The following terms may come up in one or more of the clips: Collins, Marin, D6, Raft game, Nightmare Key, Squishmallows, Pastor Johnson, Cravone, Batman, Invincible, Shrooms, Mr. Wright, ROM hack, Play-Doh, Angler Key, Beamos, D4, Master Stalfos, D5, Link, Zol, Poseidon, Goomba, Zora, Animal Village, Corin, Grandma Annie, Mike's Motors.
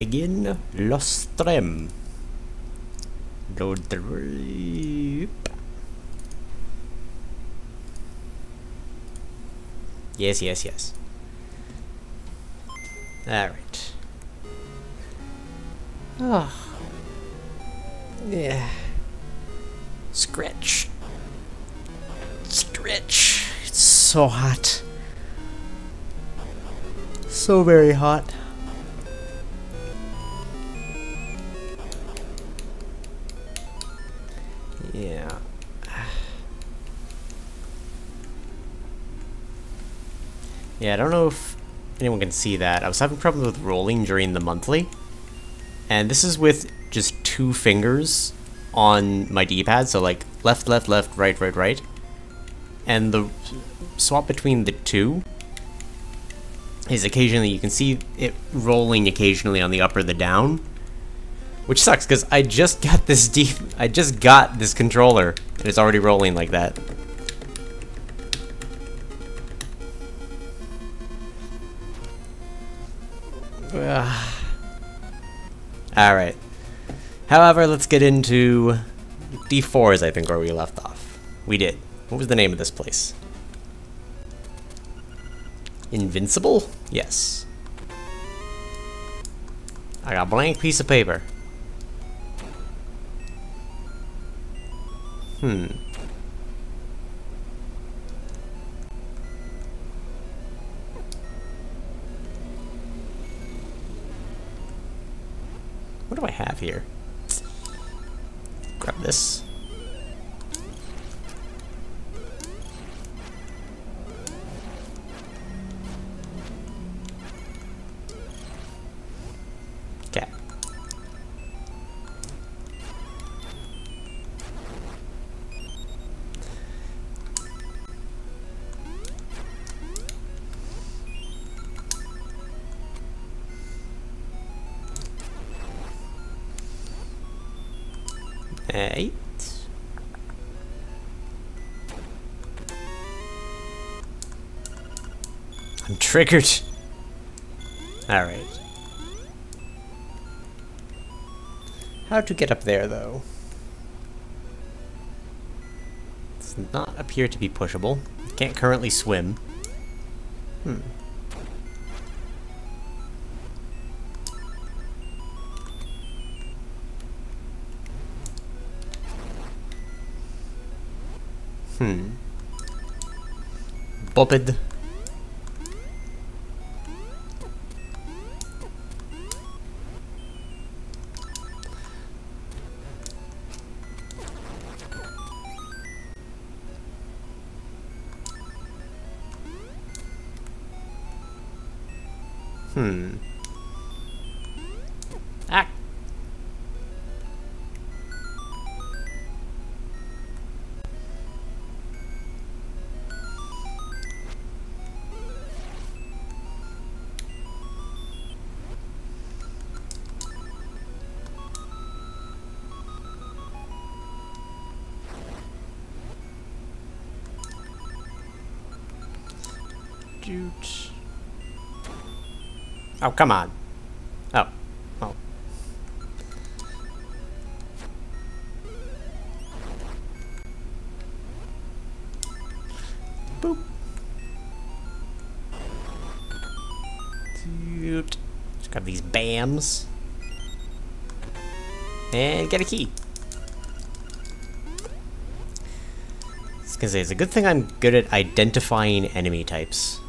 Again, Lostrem. Lostrem. Yes, yes, yes. Alright. Oh. Yeah. Stretch. Stretch. It's so hot. So very hot. Yeah. Yeah, I don't know if anyone can see that. I was having problems with rolling during the monthly. And this is with just two fingers on my D-pad, so like left, right. And the swap between the two is occasionally, you can see it rolling occasionally on the up or the down. Which sucks, because I just got this controller, and it's already rolling like that. Alright. However, let's get into D4 is, I think, where we left off. We did. What was the name of this place? Invincible? Yes. I got a blank piece of paper. What do I have here? Grab this. Okay. Eight. I'm triggered. All right. How to get up there, though? Does not appear to be pushable. Can't currently swim. Bopid. Ah. Oh, come on. Oh. Oh. Boop. Dude. Just grab these BAMs. And get a key. I was gonna say, it's a good thing I'm good at identifying enemy types.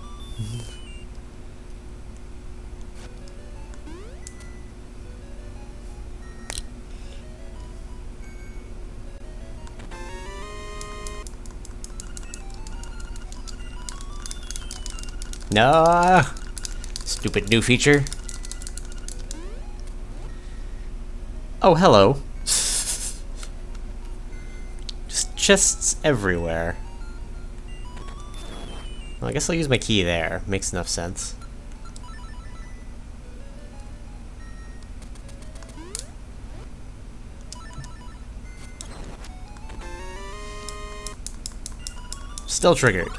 No! Stupid new feature. Oh, hello. Just chests everywhere. Well, I guess I'll use my key there. Makes enough sense. Still triggered.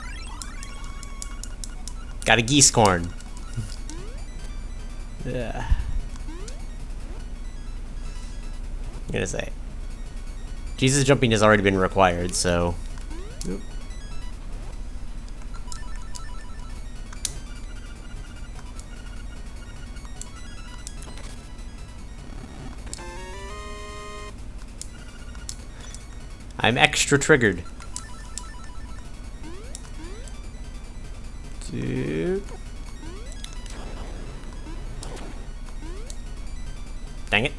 Got a geese corn. Yeah. I'm gonna say. Jesus jumping has already been required, so. Nope. I'm extra triggered. Dude. Dang it.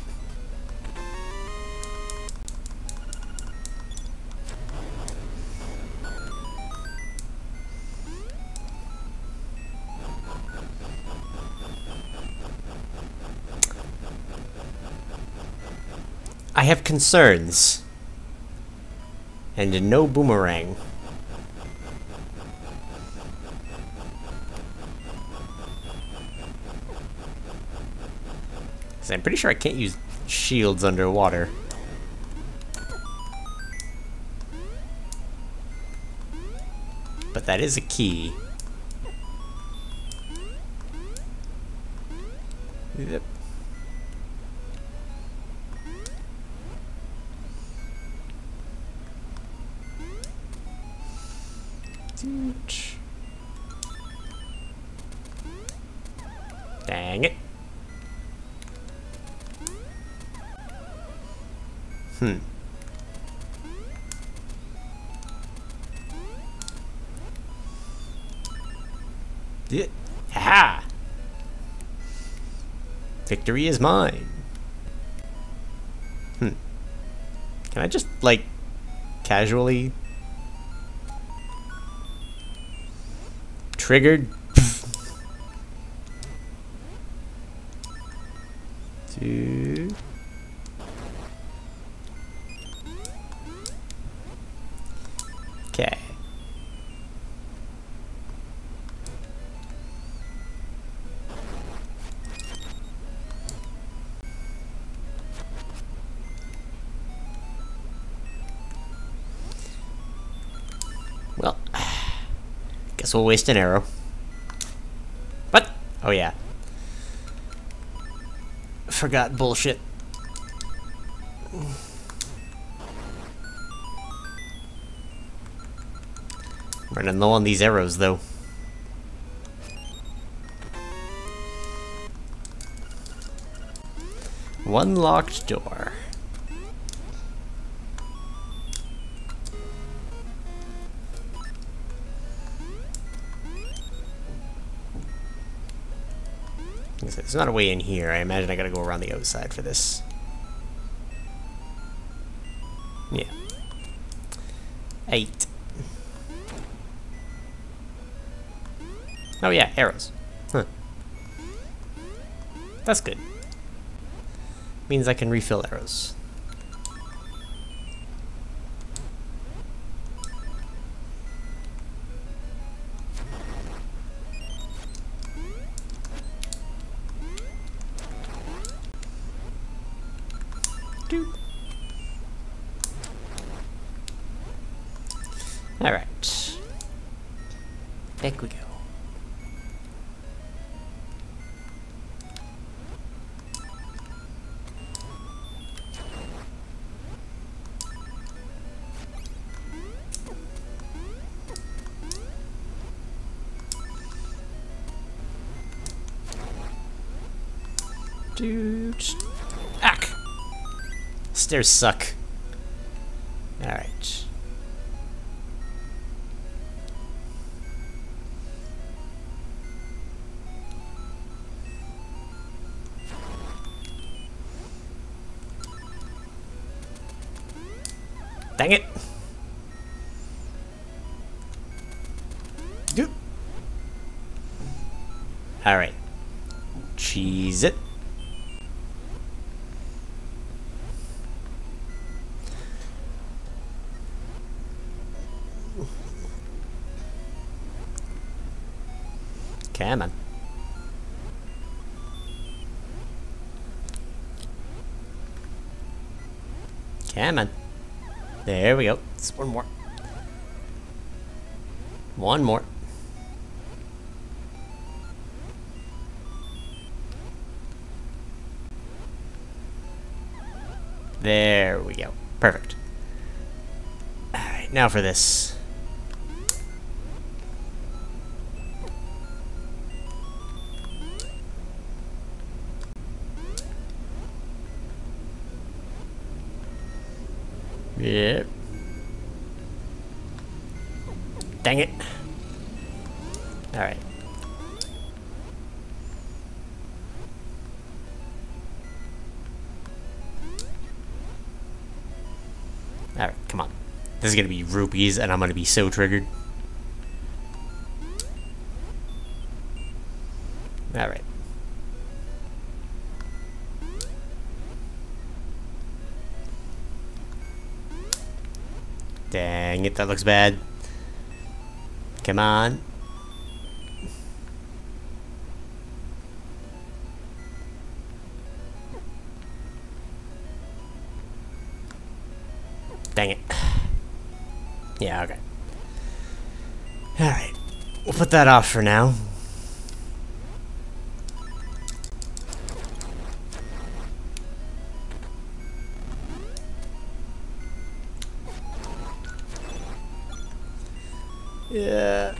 I have concerns. And no boomerang. Because I'm pretty sure I can't use shields underwater. But that is a key. Yep. Dang it. Ha! Victory is mine. Can I just, like, casually... Triggered. Two. Okay. Well. Guess we'll waste an arrow. What? Oh yeah. Forgot bullshit. Running low on these arrows though. One locked door. There's not a way in here. I imagine I gotta go around the outside for this. Yeah. 8. Oh yeah, arrows. Huh. That's good. Means I can refill arrows. Alright. Back we go. Dude. Ack! Stairs suck. Alright. Dang it! Dude. All right, cheese it. Come on. Come on. There we go. It's one more. One more. There we go. Perfect. Alright, now for this. Yep. Dang it. Alright. Alright, come on. This is gonna be rupees and I'm gonna be so triggered. Alright. Dang it, that looks bad. Come on. Dang it. Yeah, okay. Alright. We'll put that off for now. Yeah.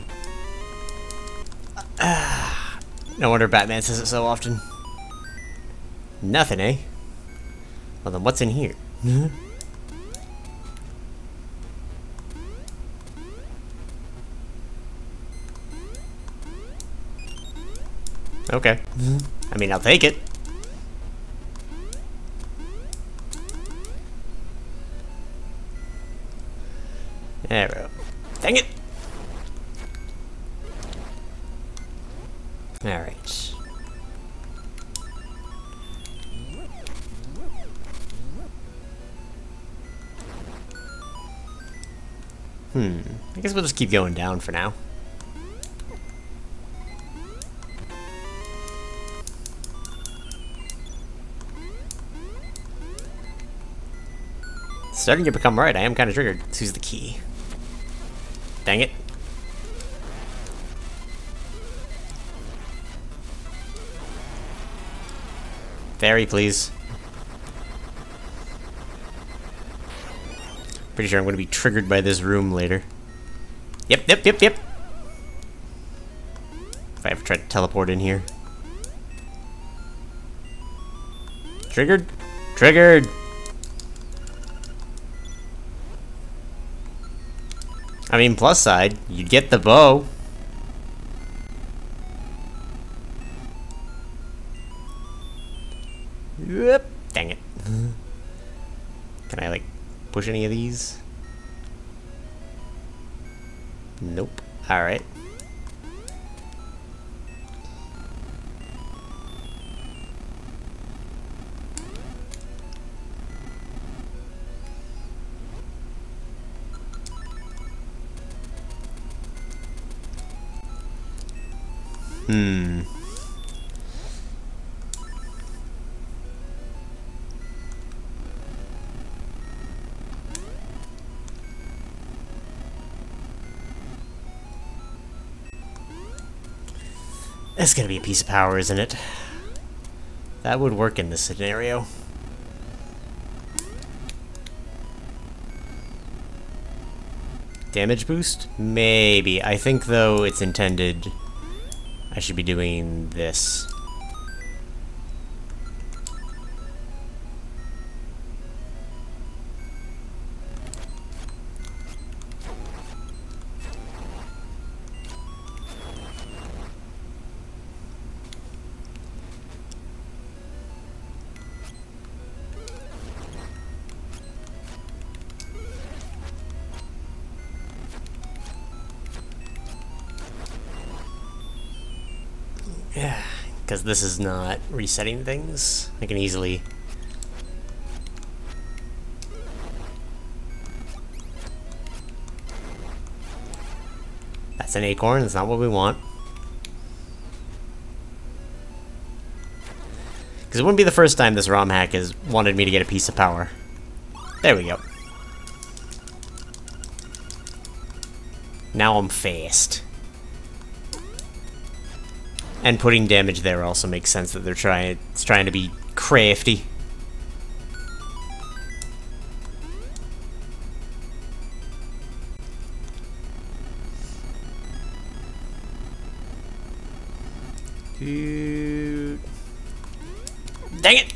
No wonder Batman says it so often. Nothing, eh? Well, then what's in here? Okay. I mean, I'll take it. There we go. Dang it! Alright. I guess we'll just keep going down for now. Starting to become right, I am kind of triggered. Let's use the key. Dang it. Fairy, please. Pretty sure I'm going to be triggered by this room later. Yep. If I ever try to teleport in here. Triggered? Triggered! I mean, plus side, you'd get the bow. Yep, dang it. Can I, like, push any of these? Nope. Alright. It's gonna be a piece of power, isn't it? That would work in this scenario. Damage boost? Maybe. I think, though, it's intended... I should be doing this. Because this is not resetting things. I can easily... That's an acorn, that's not what we want. Because it wouldn't be the first time this ROM hack has wanted me to get a piece of power. There we go. Now I'm fast. And putting damage there also makes sense that they're trying to be crafty. Dude. Dang it!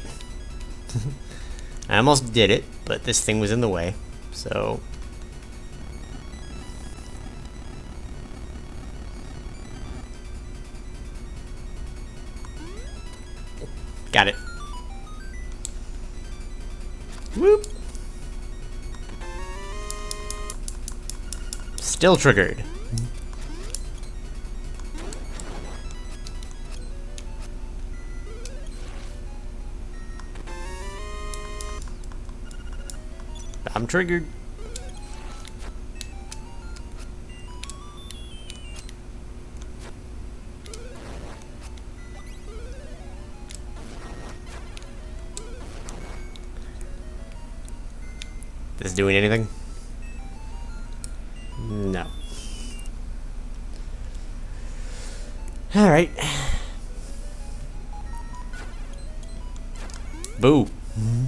I almost did it, but this thing was in the way, so... Got it. Whoop! Still triggered. I'm triggered. This doing anything? No. All right. Boo. Mm-hmm.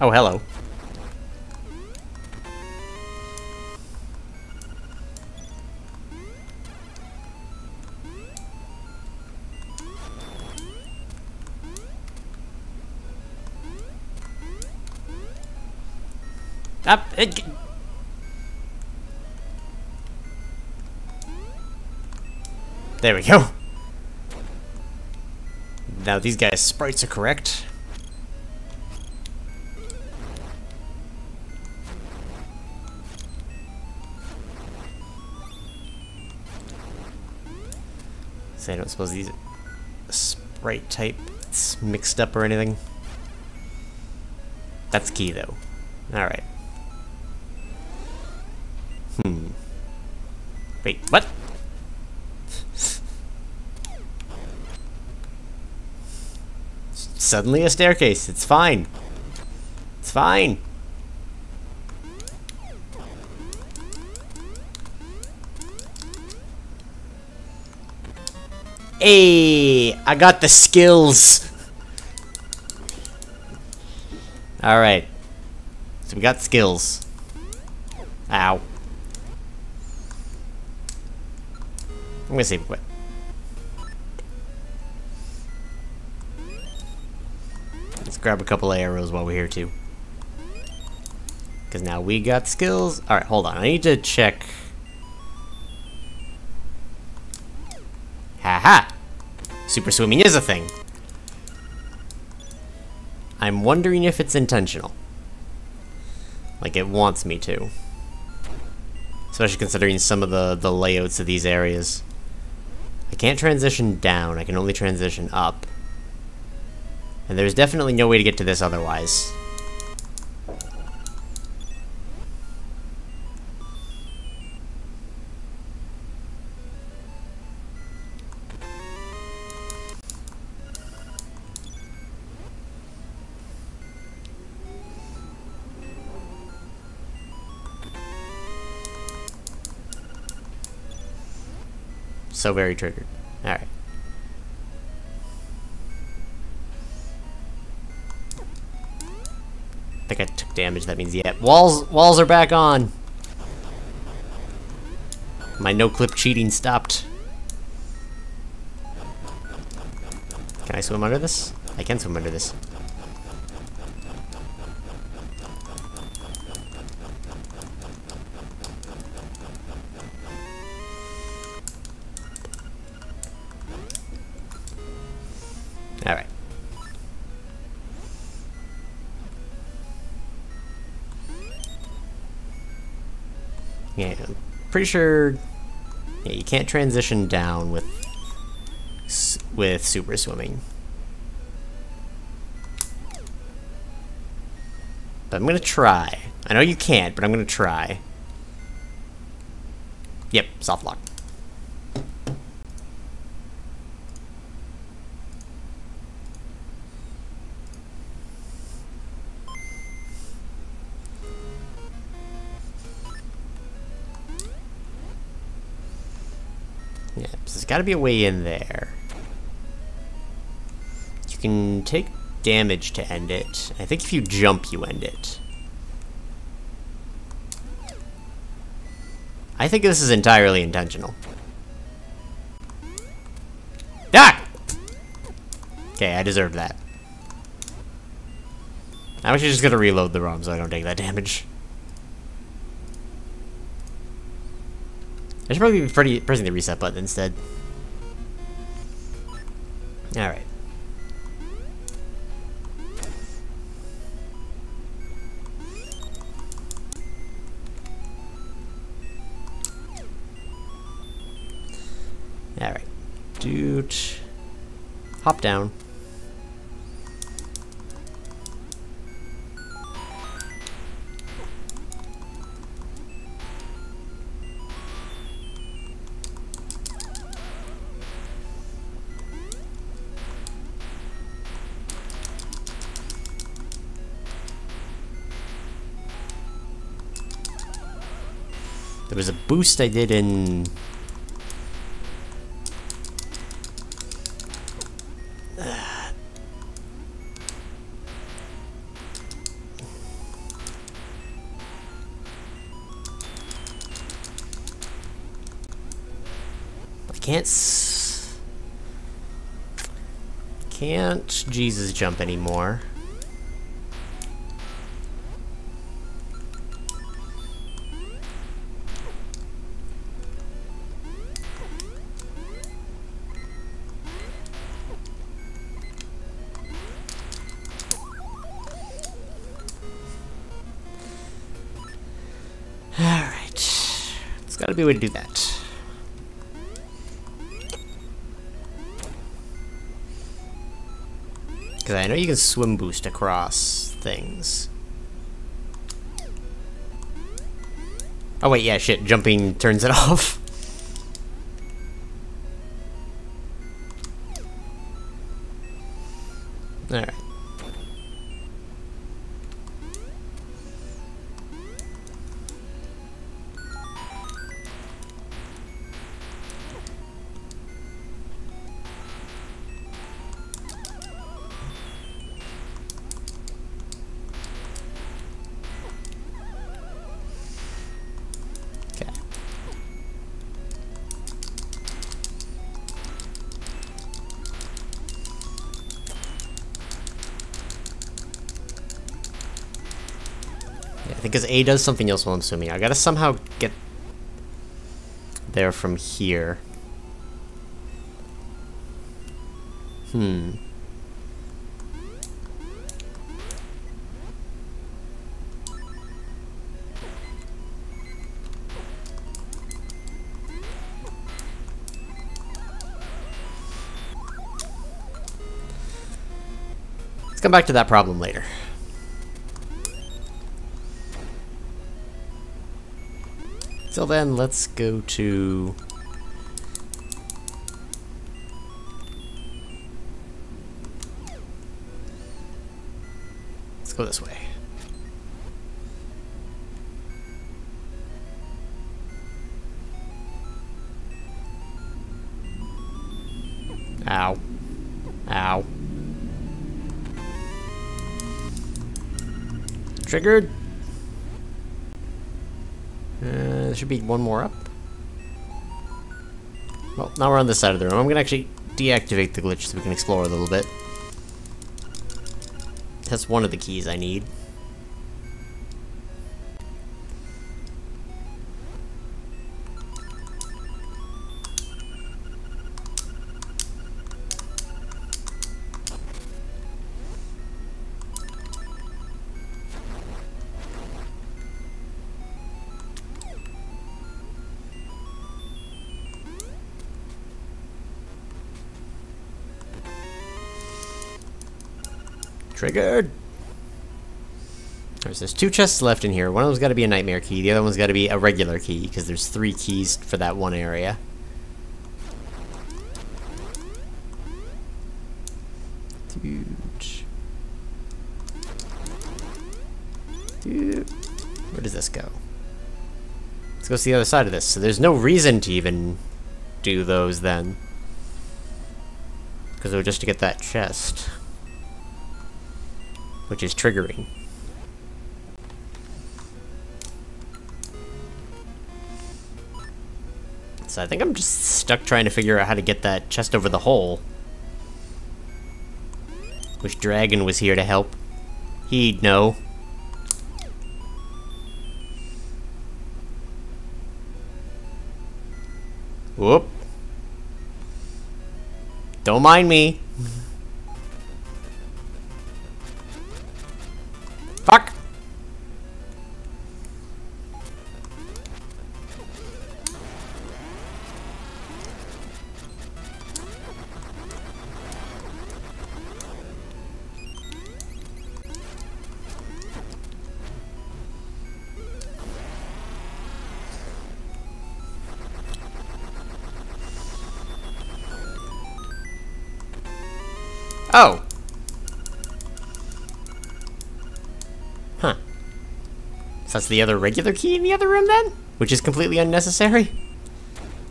Oh, hello. Up. There we go. Now these guys' sprites are correct. I don't suppose these sprite types mixed up or anything. That's key though. Alright. Hmm. Wait, what? Suddenly a staircase. It's fine. It's fine. Hey, I got the skills. All right, so we got skills. Ow. I'm gonna save quick. Let's grab a couple of arrows while we're here too, because now we got skills. All right, hold on. I need to check. Haha. Super swimming is a thing. I'm wondering if it's intentional. Like, it wants me to. Especially considering some of the layouts of these areas. I can't transition down, I can only transition up. And there's definitely no way to get to this otherwise. So very triggered. All right. I think I took damage. That means yeah. Walls are back on. My no-clip cheating stopped. Can I swim under this? I can swim under this. Pretty sure, yeah, you can't transition down with super swimming. But I'm gonna try. I know you can't, but I'm gonna try. Yep, soft lock. There's gotta be a way in there. You can take damage to end it. I think if you jump, you end it. I think this is entirely intentional. Ah! Okay, I deserve that. I'm actually just gonna reload the ROM so I don't take that damage. I should probably be pressing the reset button instead. Alright. Alright. Dude. Hop down. There was a boost I did in... Can't Jesus jump anymore. Alright. There's gotta be a way to do that. Because I know you can swim boost across things. Oh wait, yeah, shit, jumping turns it off. Alright. Because A does something else while I'm swimming. I gotta somehow get there from here. Let's come back to that problem later. Till then, let's go to let's go this way. Ow. Ow. Triggered. There should be one more up. Well, now we're on this side of the room. I'm gonna actually deactivate the glitch so we can explore a little bit. That's one of the keys I need. Triggered! There's two chests left in here. One of them's gotta be a Nightmare Key, the other one's gotta be a regular key, because there's 3 keys for that one area. Huge. Dude. Where does this go? Let's go to the other side of this, so there's no reason to even do those then. Because it was just to get that chest. Which is triggering. So I think I'm just stuck trying to figure out how to get that chest over the hole. Wish Dragon was here to help. He'd know. Whoop. Don't mind me. Fuck. Oh. Huh. So that's the other regular key in the other room then? Which is completely unnecessary?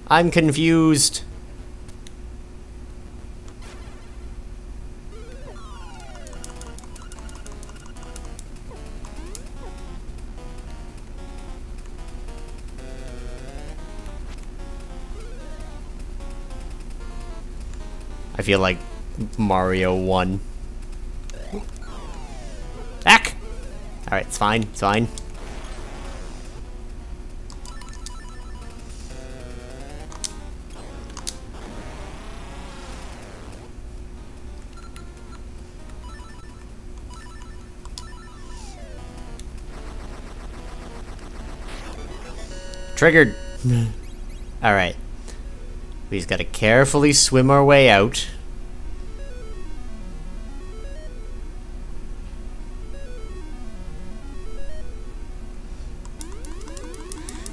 I'm confused. I feel like Mario 1. Heck! Alright, it's fine, it's fine. Triggered! Alright. We just gotta carefully swim our way out.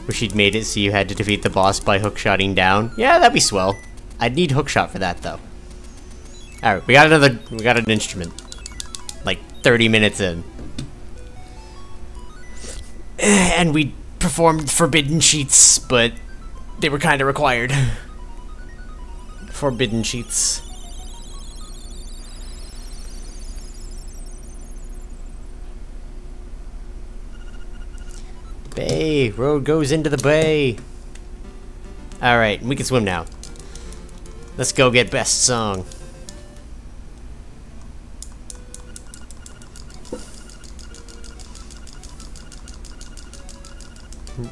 Wish he'd made it so you had to defeat the boss by hookshotting down. Yeah, that'd be swell. I'd need hookshot for that though. Alright, we got an instrument. Like 30 minutes in. And we performed forbidden sheets, but they were kinda required. Forbidden sheets. Bay, road goes into the bay. Alright, we can swim now. Let's go get best song.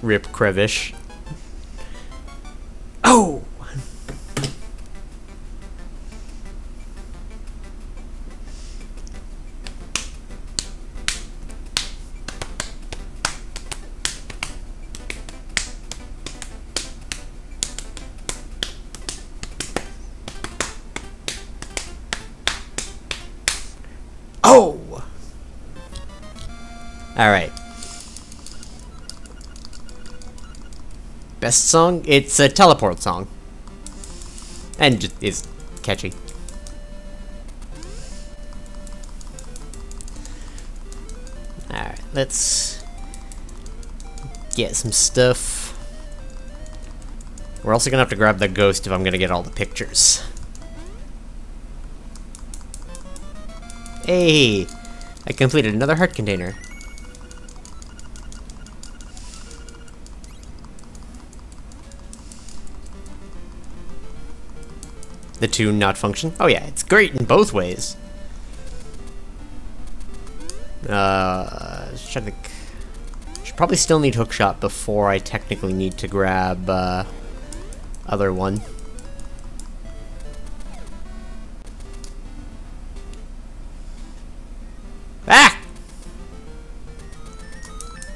Rip Crevish. Oh! Alright. Best song? It's a teleport song. And it's catchy. Alright, let's get some stuff. We're also gonna have to grab the ghost if I'm gonna get all the pictures. Hey! I completed another heart container. The tune not function? Oh yeah, it's great in both ways. Should probably still need hookshot before I technically need to grab other one. Ah!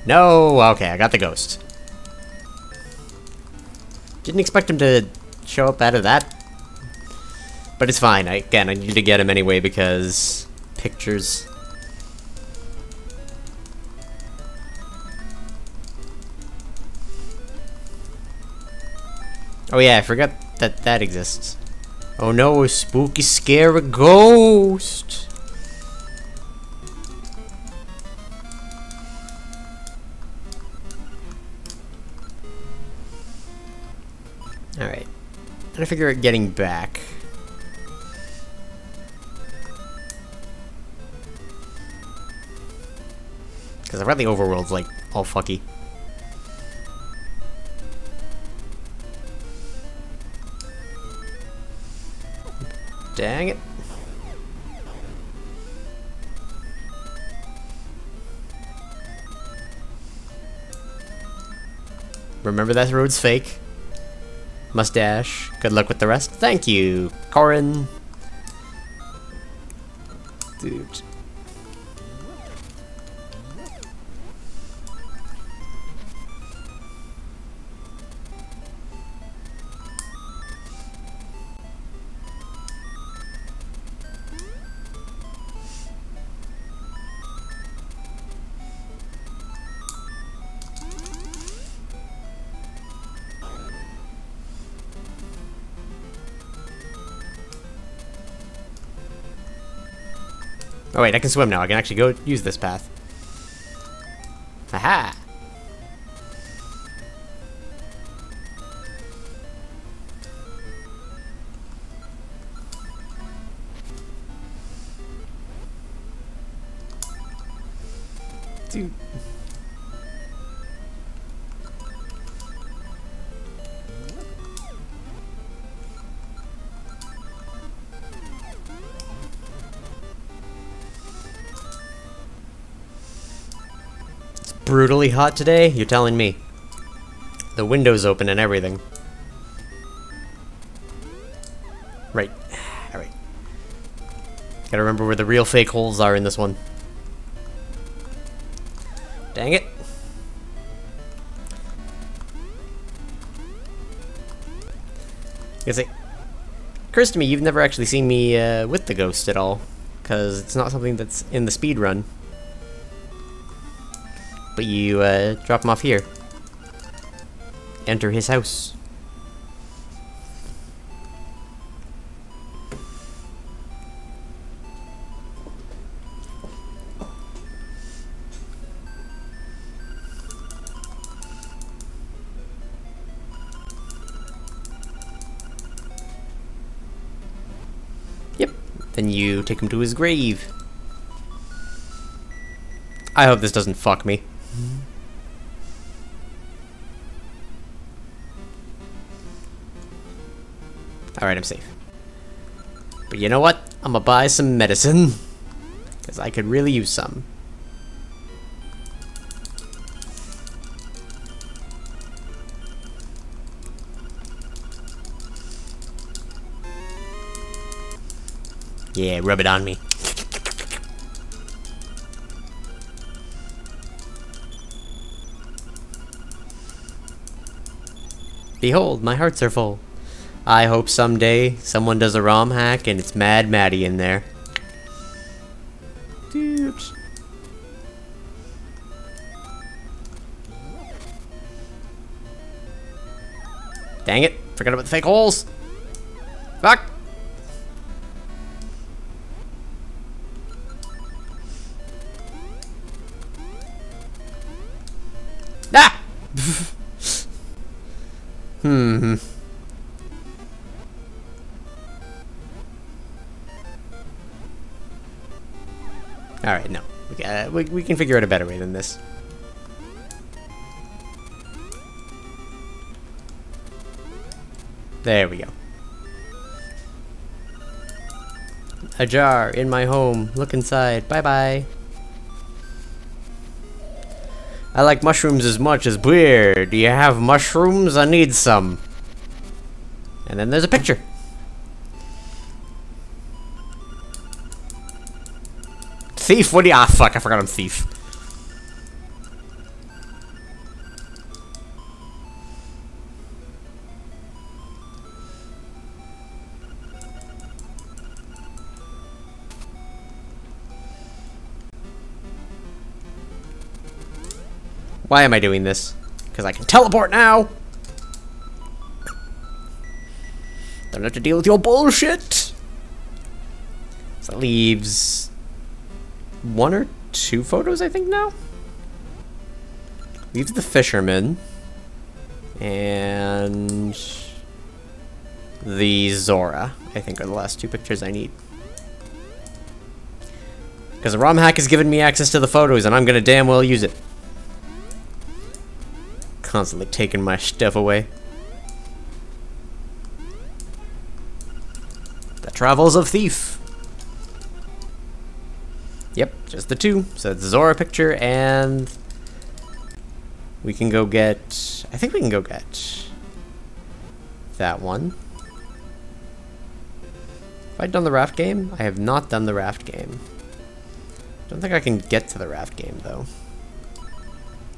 No, okay, I got the ghost. Didn't expect him to show up out of that. But it's fine, I need to get him anyway because pictures. Oh yeah, I forgot that that exists. Oh no, a spooky, scary ghost! Alright, I'm gonna figure out getting back. Because I've read the overworld's like all fucky. Dang it. Remember that road's fake. Mustache. Good luck with the rest. Thank you, Corin. Dude. Oh wait, I can swim now. I can actually go use this path. Aha! Dude. Brutally hot today? You're telling me. The window's open and everything. Right. Alright. Gotta remember where the real fake holes are in this one. Dang it. It's like, occurs to me you've never actually seen me with the ghost at all, because it's not something that's in the speed run. But you drop him off here. Enter his house. Yep. Then you take him to his grave. I hope this doesn't fuck me. Alright, I'm safe. But you know what? I'm gonna buy some medicine. Because I could really use some. Yeah, rub it on me. Behold, my hearts are full. I hope someday someone does a ROM hack and it's Mad Maddie in there. Dude. Dang it, forgot about the fake holes. Fuck. Ah! Hmm. Alright, no. We can figure out a better way than this. There we go. A jar in my home. Look inside. Bye-bye. I like mushrooms as much as beer. Do you have mushrooms? I need some. And then there's a picture. Thief, what do you— ah, fuck, I forgot I'm thief. Why am I doing this? Because I can teleport now! Don't have to deal with your bullshit! So that leaves... one or two photos, I think, now? Leaves the fisherman. And... the Zora, I think, are the last two pictures I need. Because the ROM hack has given me access to the photos, and I'm gonna damn well use it. Constantly taking my stuff away. Travels of Thief. Yep, just the two. So it's the Zora picture, and we can go get... I think we can go get that one. Have I done the raft game? I have not done the raft game. Don't think I can get to the raft game, though.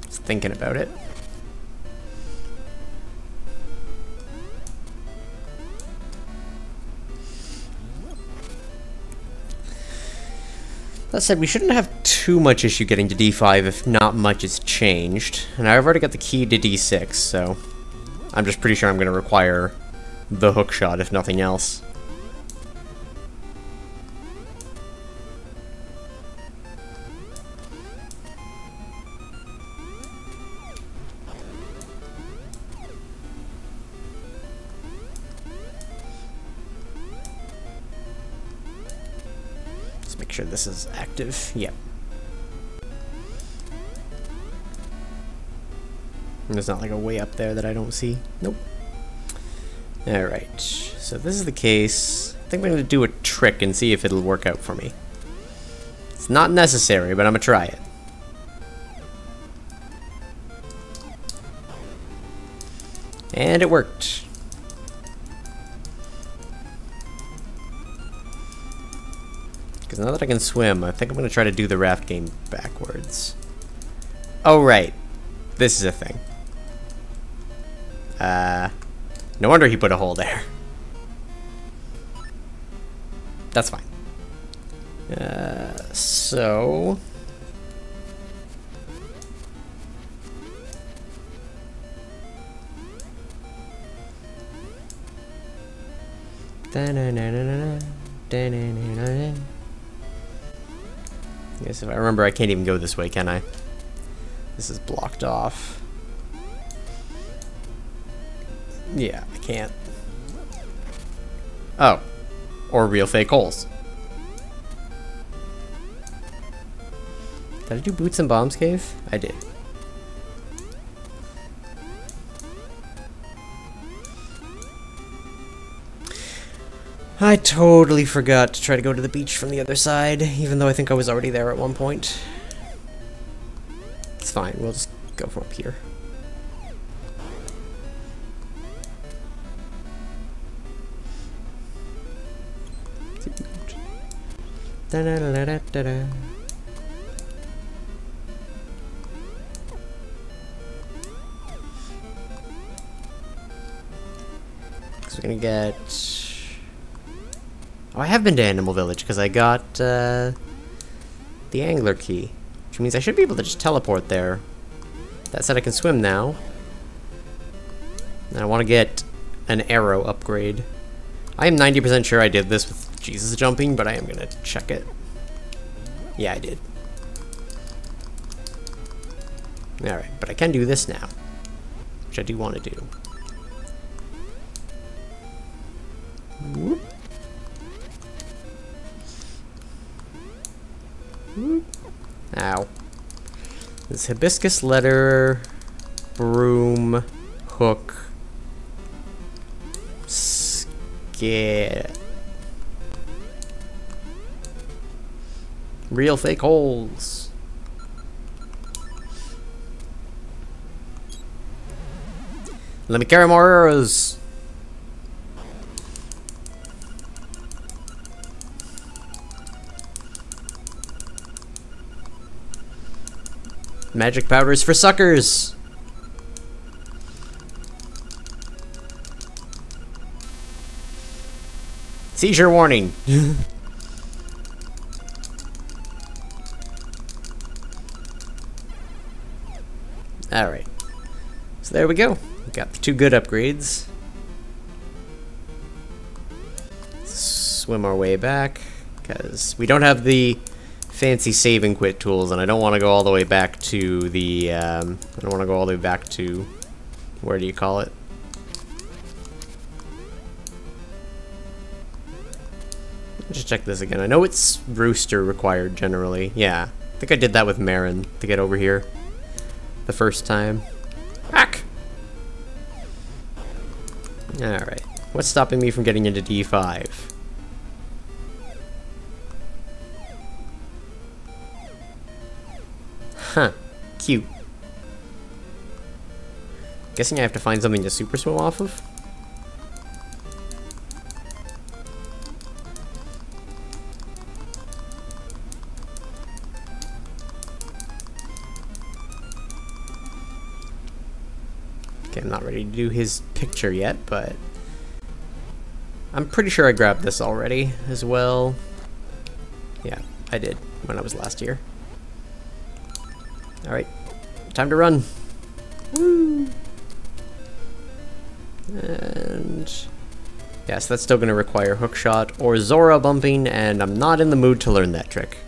Just thinking about it. That said, we shouldn't have too much issue getting to D5 if not much has changed. And I've already got the key to D6, so... I'm just pretty sure I'm going to require the hookshot, if nothing else. Sure, this is active. Yep. And there's not like a way up there that I don't see. Nope. Alright, so this is the case. I think I'm going to do a trick and see if it'll work out for me. It's not necessary, but I'm going to try it. And it worked. Now that I can swim, I think I'm going to try to do the raft game backwards. Oh, right. This is a thing. No wonder he put a hole there. That's fine. So... Yes, if I remember, I can't even go this way, can I? This is blocked off. Yeah, I can't. Oh. Or real fake holes. Did I do Boots and Bombs Cave? I did. I totally forgot to try to go to the beach from the other side, even though I think I was already there at one point. It's fine, we'll just go from up here. So we're gonna get... Oh, I have been to Animal Village, because I got the Angler Key, which means I should be able to just teleport there. That said, I can swim now. And I want to get an arrow upgrade. I am 90% sure I did this with Jesus jumping, but I am going to check it. Yeah, I did. Alright, but I can do this now, which I do want to do. Whoop. Ow. This hibiscus letter, broom, hook, scare. Real fake holes. Let me carry more arrows. Magic powders for suckers! Seizure warning! Alright. So there we go. We got the two good upgrades. Swim our way back, because we don't have the fancy save and quit tools, and I don't want to go all the way back to the, I don't want to go all the way back to, where do you call it? Just check this again. I know it's rooster required generally. Yeah, I think I did that with Marin to get over here the first time. Hack! Alright, what's stopping me from getting into D5? cute. Guessing I have to find something to super swim off of? Okay, I'm not ready to do his picture yet, but I'm pretty sure I grabbed this already as well. Yeah, I did when I was last here. Alright, time to run. Woo! And yeah, so that's still going to require hookshot or Zora bumping, and I'm not in the mood to learn that trick.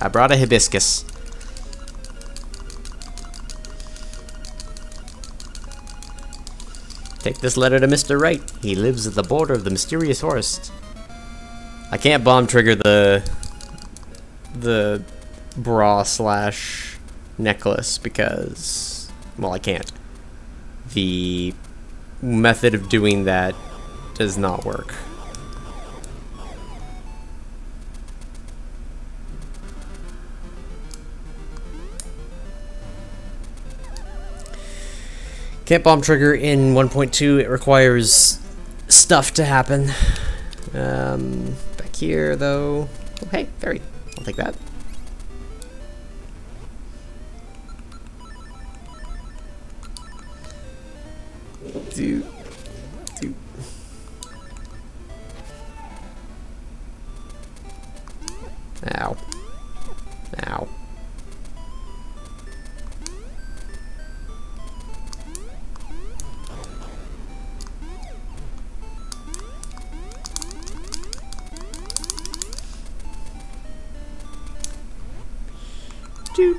I brought a hibiscus. Take this letter to Mr. Wright. He lives at the border of the mysterious forest. I can't bomb trigger the bra slash necklace because, well, I can't. The method of doing that does not work. Can't bomb trigger in 1.2, it requires stuff to happen. Back here though. Oh, hey, fairy. I'll take that. Do. Ow. Ow. Dude.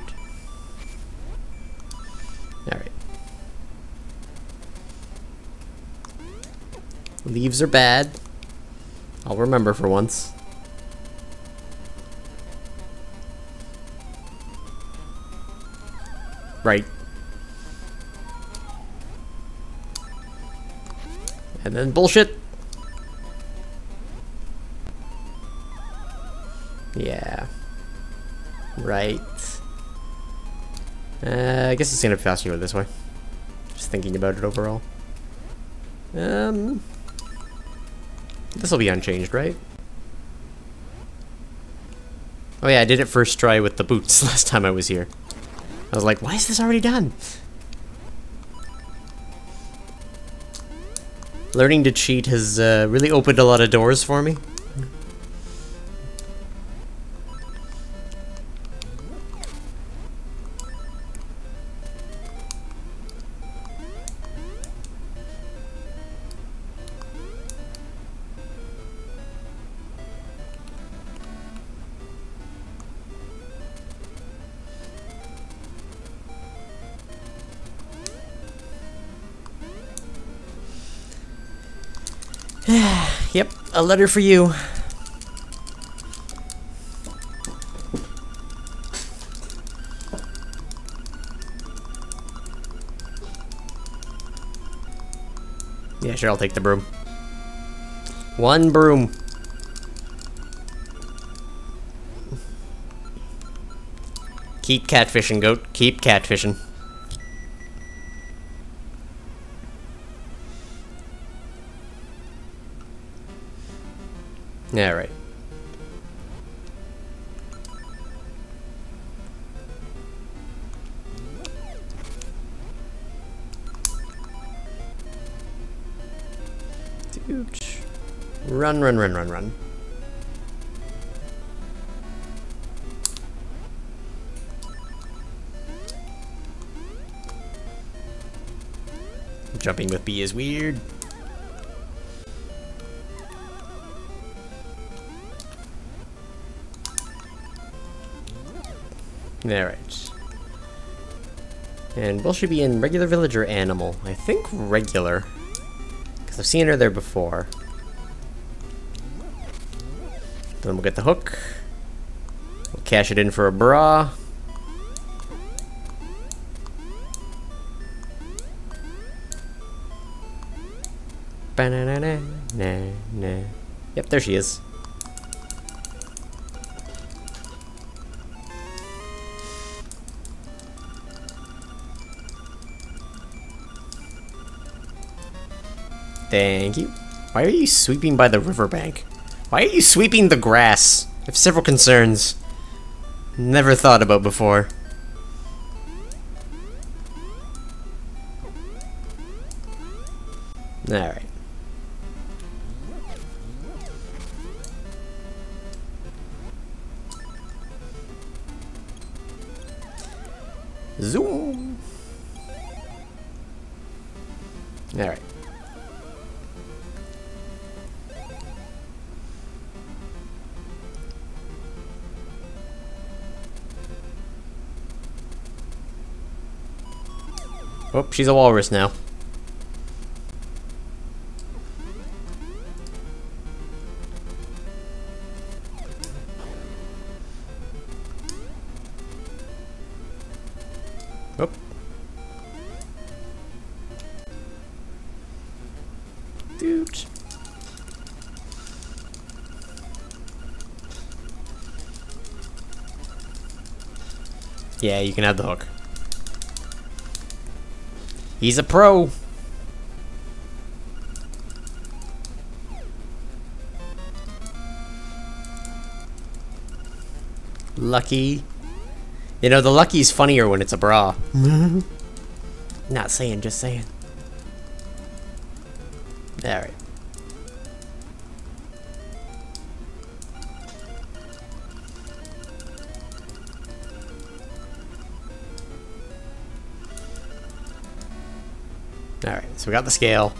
Alright. Leaves are bad. I'll remember for once. Right. And then bullshit. Yeah. Right. I guess it's gonna be faster to go this way. Just thinking about it overall. This will be unchanged, right? Oh yeah, I did it first try with the boots last time I was here. I was like, why is this already done? Learning to cheat has really opened a lot of doors for me. Yep, a letter for you. Yeah, sure, I'll take the broom. One broom. Keep catfishing, goat. Keep catfishing. Yeah, right. Dude. Run, run, run, run, run. Jumping with B is weird. Alright. And Will should be in regular village or animal? I think regular. Because I've seen her there before. Then we'll get the hook. We'll cash it in for a bra. Ba-na-na-na-na-na. Yep, there she is. Thank you. Why are you sweeping by the riverbank? Why are you sweeping the grass? I have several concerns. Never thought about before. Alright. Zoom! Alright. Oh, she's a walrus now. Oh. Dude. Yeah, you can have the hook. He's a pro. Lucky. You know, the lucky's funnier when it's a bra. Not saying, just saying. Alright. Alright, so we got the scale.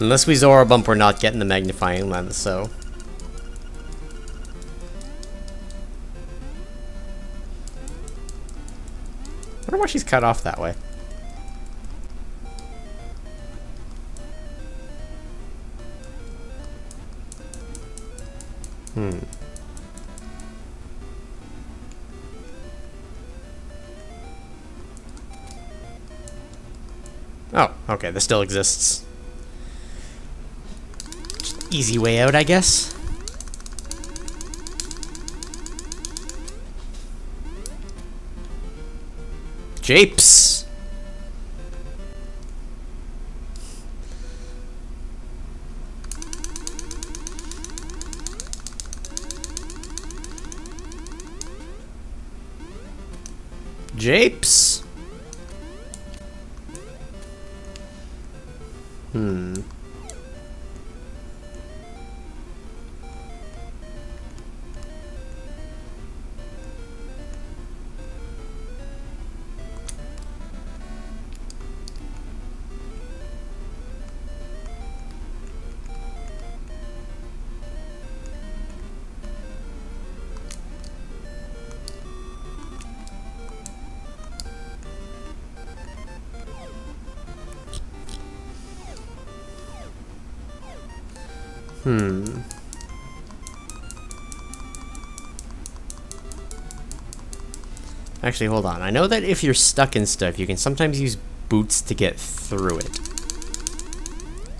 Unless we Zora bump, we're not getting the magnifying lens, so... I wonder why she's cut off that way. Oh, okay, this still exists. Easy way out, I guess. Japes! Japes! Actually, hold on. I know that if you're stuck in stuff, you can sometimes use boots to get through it.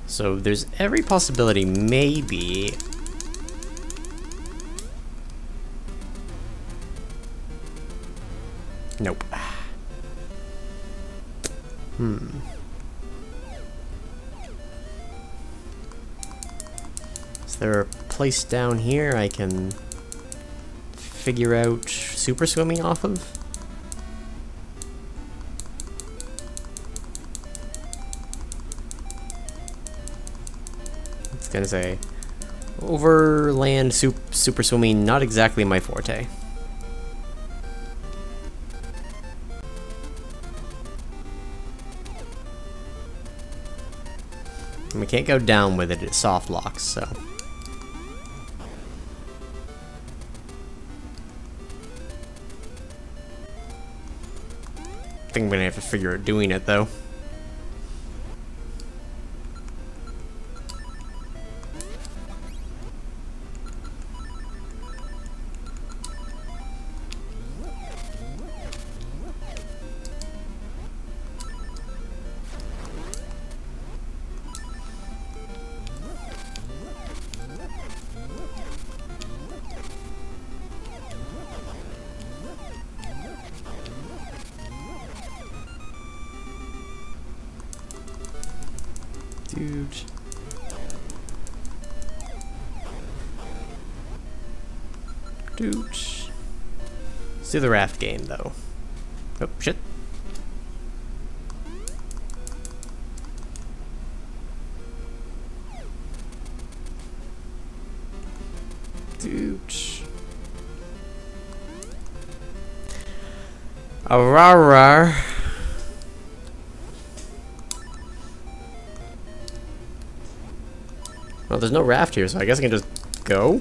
So there's every possibility, maybe... Nope. Is there a place down here I can figure out super swimming off of? Gonna say overland super swimming, not exactly my forte. And we can't go down with it, it soft locks, so. I think I'm gonna have to figure out doing it though. huge. Dooch. Let's do the raft game, though. Oh, shit. Dooch. Arar. Well, there's no raft here, so I guess I can just go.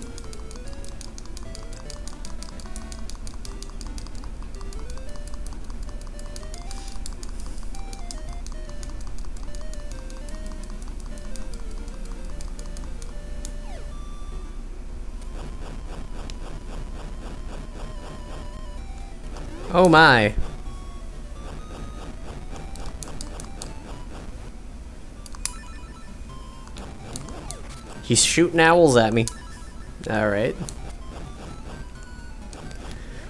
Oh my. He's shooting owls at me. Alright.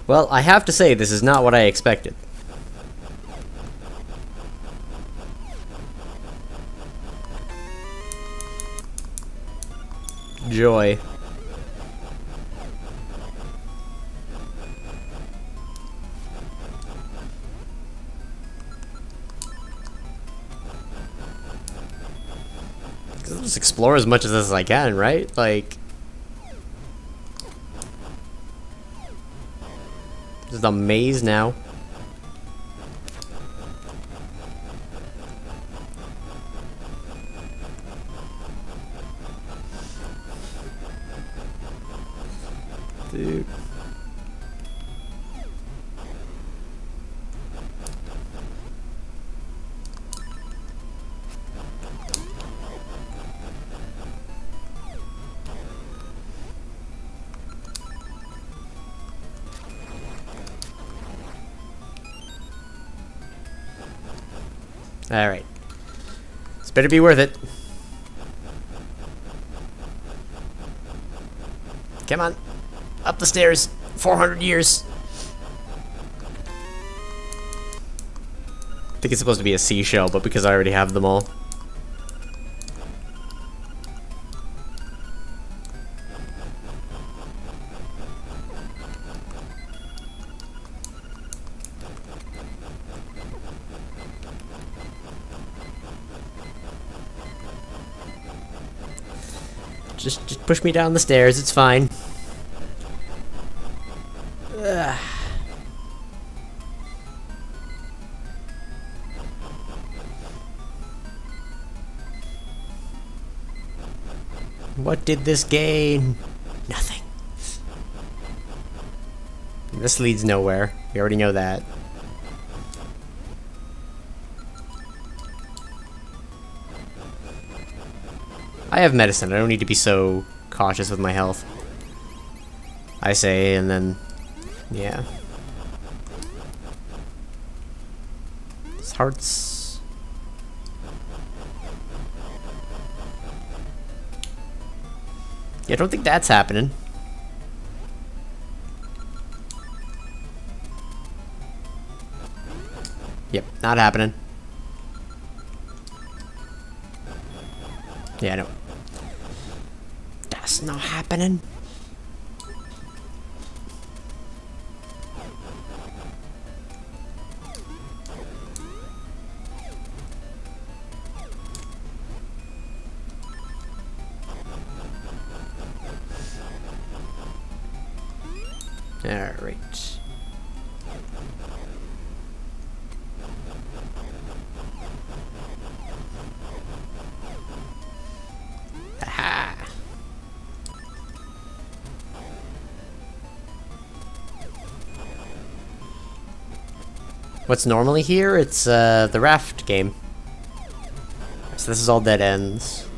Well, I have to say, this is not what I expected. Joy. Just explore as much of this as I can, right? Like, this is a maze now. Dude. Alright. This better be worth it. Come on. Up the stairs. 400 years. I think it's supposed to be a seashell, but because I already have them all. Just push me down the stairs, it's fine. Ugh. What did this gain? Nothing. This leads nowhere. We already know that. I have medicine, I don't need to be so cautious with my health. I say, and then, yeah. It's hearts. Yeah, I don't think that's happening. Yep, not happening. Yeah, I know. That's not happening. All right. Aha. What's normally here? It's the raft game. So this is all dead ends.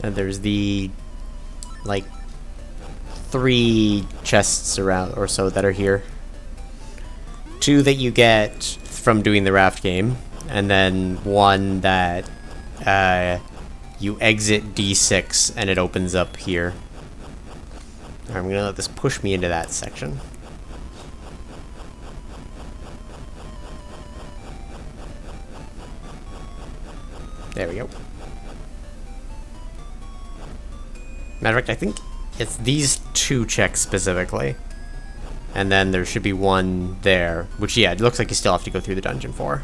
And there's the, like, 3 chests around or so that are here. 2 that you get from doing the raft game, and then 1 that you exit D6 and it opens up here. I'm gonna let this push me into that section. There we go. Matter of fact, I think it's these two checks specifically. And then there should be one there, which, yeah, it looks like you still have to go through the dungeon for.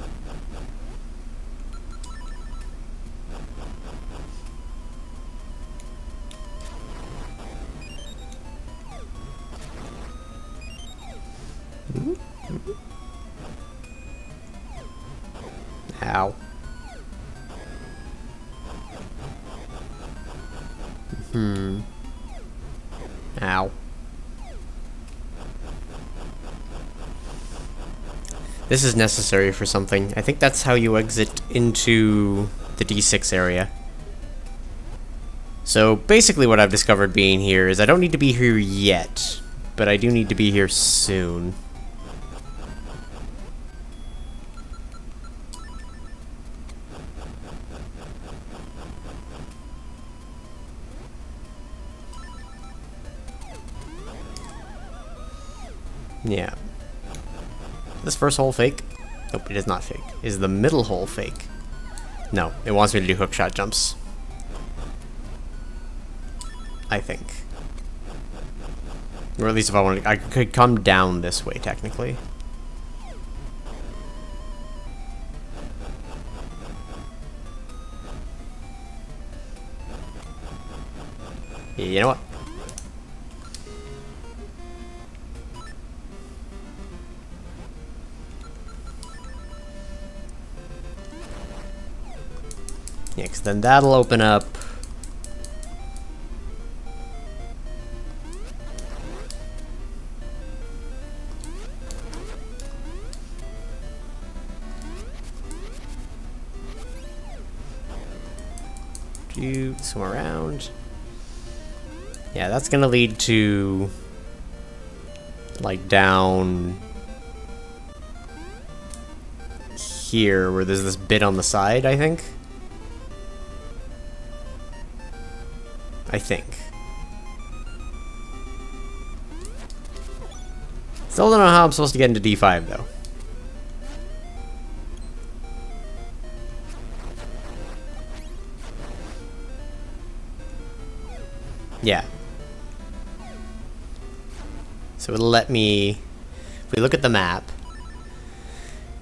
Ow. Hmm. Ow. This is necessary for something. I think that's how you exit into the D6 area. So basically what I've discovered being here is I don't need to be here yet, but I do need to be here soon. Yeah. This first hole fake? Nope, it is not fake. Is the middle hole fake? No, it wants me to do hookshot jumps. I think. Or at least if I wanted to, I could come down this way, technically. You know what? Yeah, because then that'll open up. Do swim around. Yeah, that's gonna lead to like down here where there's this bit on the side, I think. Still don't know how I'm supposed to get into D5 though. Yeah. So it'll let me, if we look at the map,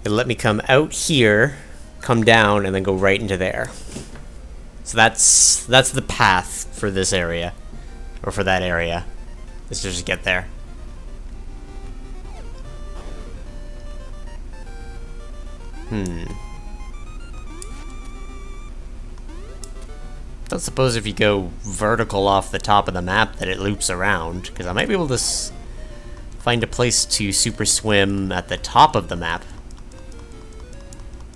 it'll let me come out here, come down, and then go right into there. So that's the path for this area, or for that area. Let's just get there. Don't suppose if you go vertical off the top of the map that it loops around, because I might be able to find a place to super swim at the top of the map.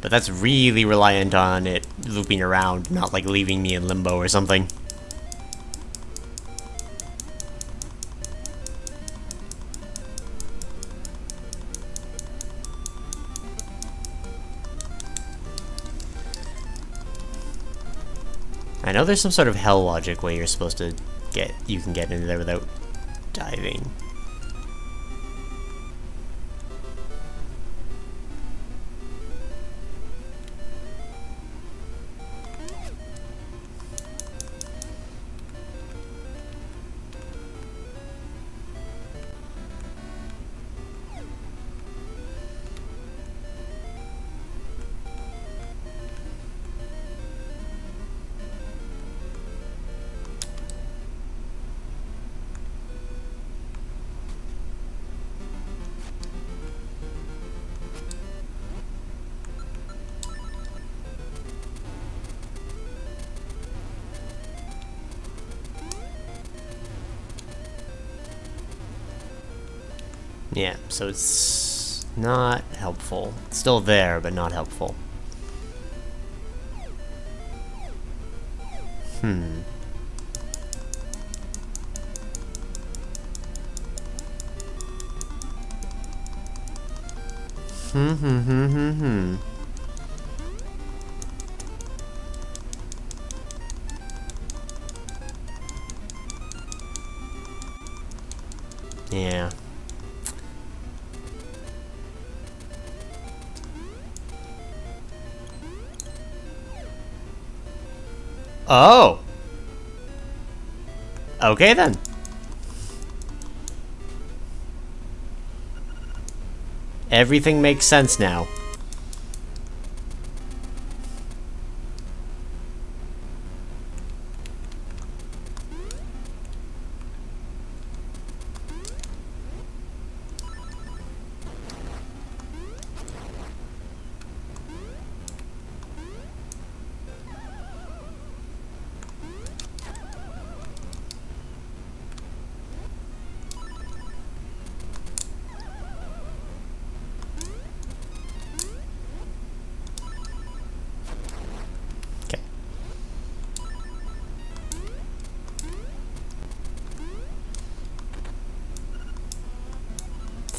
But that's really reliant on it looping around, not like leaving me in limbo or something. I know there's some sort of hell logic way you're supposed to get, you can get into there without diving. Yeah, so it's not helpful. It's still there, but not helpful. Yeah. Oh. Okay then. Everything makes sense now.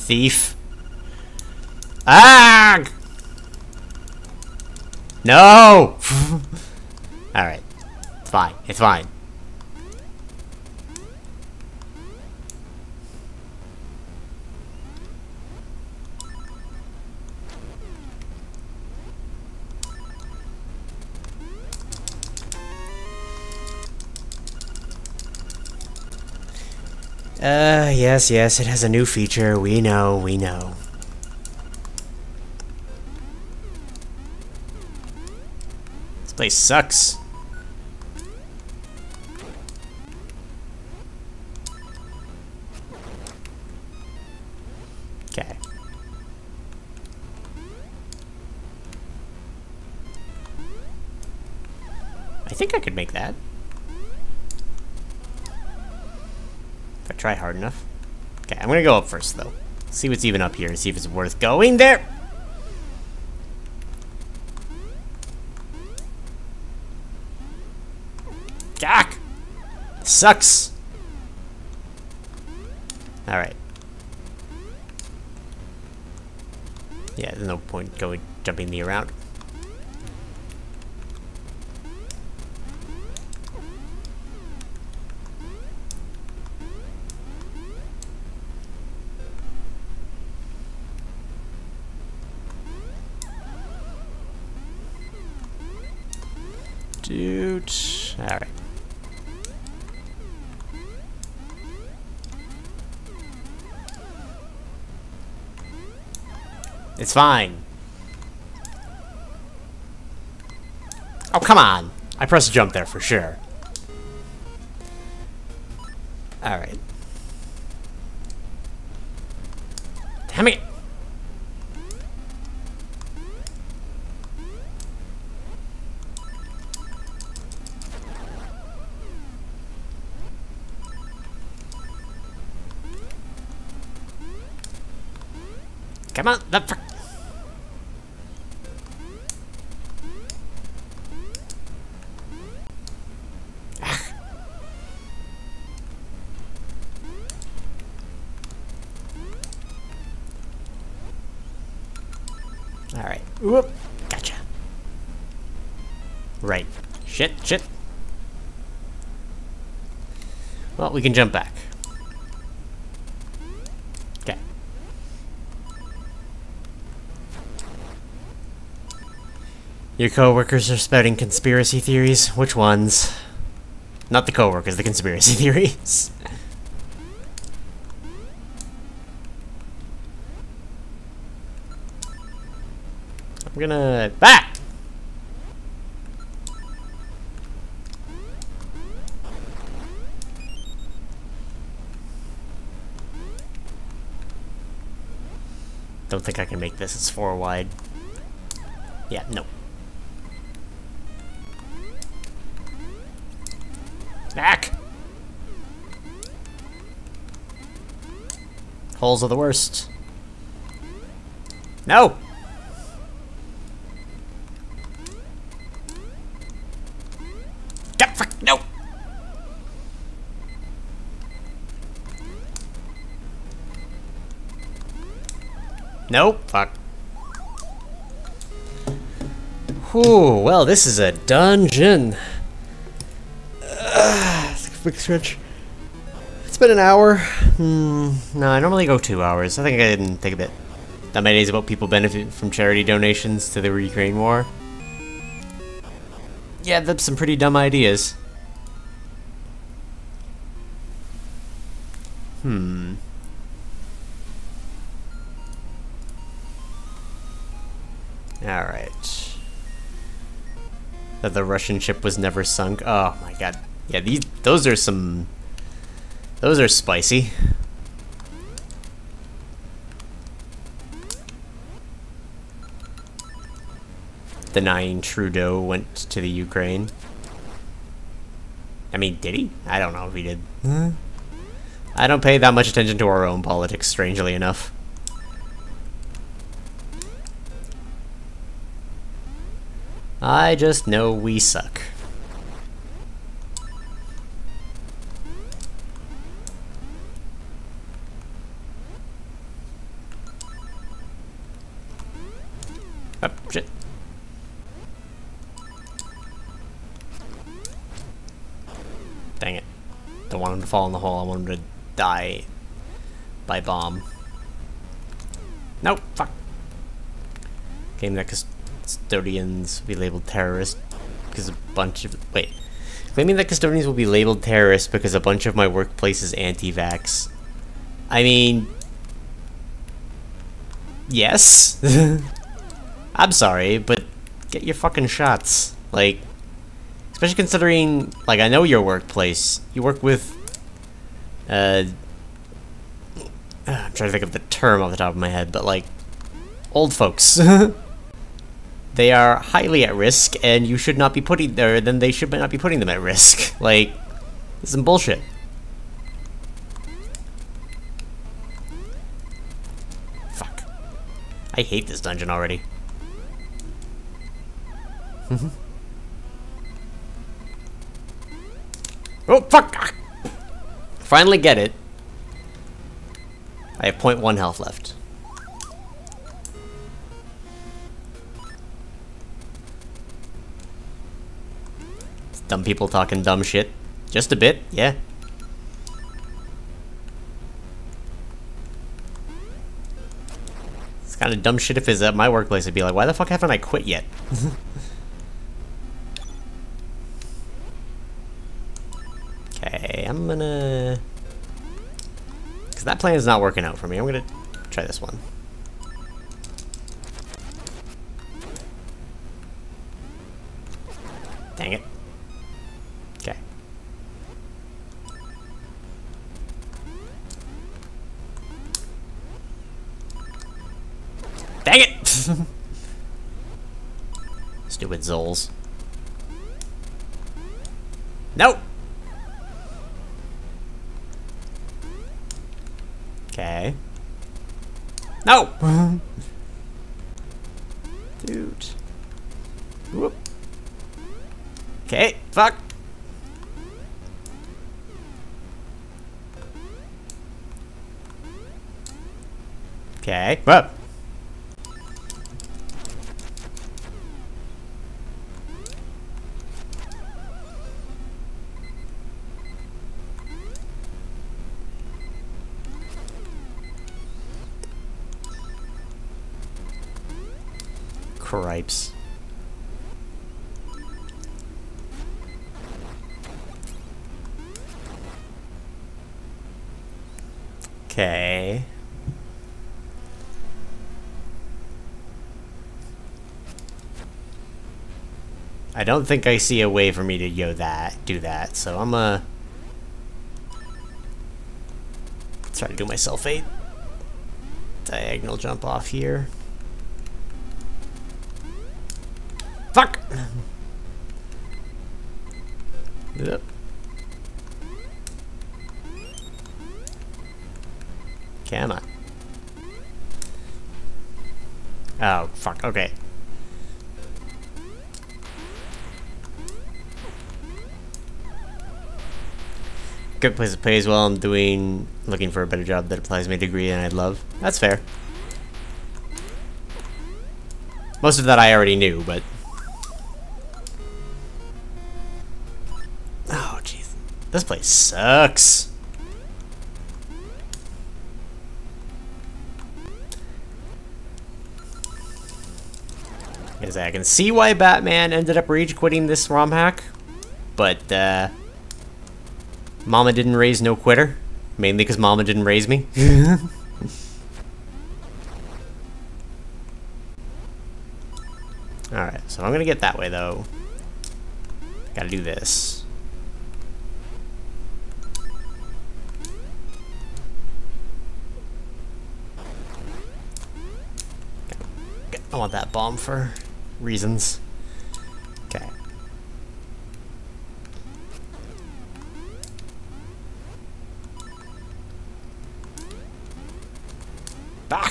Thief. Ah! No! Alright. Fine. It's fine. Yes, yes, it has a new feature. We know, we know. This place sucks. Okay. I think I could make that. Try hard enough. Okay, I'm gonna go up first though. See what's even up here and see if it's worth going there. Gak! Sucks! Alright. Yeah, there's no point going jumping me around. Alright. It's fine. Oh, come on. I pressed jump there for sure. Alright. Damn it. Come on, the frick. Alright. Whoop. Gotcha. Right. Shit, shit. Well, we can jump back. Your coworkers are spouting conspiracy theories. Which ones? Not the coworkers, the conspiracy theories. I'm gonna... Ah! Don't think I can make this. It's 4 wide. Yeah, no. Back. Holes are the worst. No. God, frick, no. Nope. Fuck. Whew, well, this is a dungeon. Stretch. It's been an hour. No, I normally go 2 hours. I think I didn't take a bit. That my days about people benefit from charity donations to the Ukraine war. Yeah, that's some pretty dumb ideas. Alright. That the Russian ship was never sunk. Oh my god. Yeah, those are some... Those are spicy. Denying Trudeau went to the Ukraine. I mean, did he? I don't know if he did. Huh? I don't pay that much attention to our own politics, strangely enough. I just know we suck. Oh, shit. Dang it. Don't want him to fall in the hole, I want him to die by bomb. Nope, fuck. Game that custodians will be labeled terrorists because a bunch of... Wait. Claiming that custodians will be labeled terrorists because a bunch of my workplace is anti-vax. I mean... Yes. I'm sorry, but get your fucking shots. Like, especially considering, like, I know your workplace. You work with... I'm trying to think of the term off the top of my head, but like old folks. They are highly at risk, and you should not be putting there. Then they should not be putting them at risk. Like, this is some bullshit. Fuck. I hate this dungeon already. Oh fuck! Finally get it. I have 0.1 health left. It's dumb people talking dumb shit. Just a bit, yeah. It's kind of dumb shit if it's at my workplace. I'd be like, why the fuck haven't I quit yet? Okay, I'm gonna... Because that plan is not working out for me. I'm gonna try this one. Dang it. Okay. Dang it! Stupid Zols. Nope! Okay. No! Dude. Whoop. Okay, fuck. Okay, whoop. Cripes. Okay. I don't think I see a way for me to do that, so I'm gonna try to do myself a diagonal jump off here. Fuck! Yep. Can I? Oh, fuck, okay. Good place to pay as well. I'm looking for a better job that applies to my degree and I'd love. That's fair. Most of that I already knew, but... This place sucks. I Because I can see why Batman ended up rage quitting this ROM hack, but Mama didn't raise no quitter. Mainly because Mama didn't raise me. Alright, so I'm gonna get that way though. Gotta do this. I want that bomb for reasons. Okay. Bah!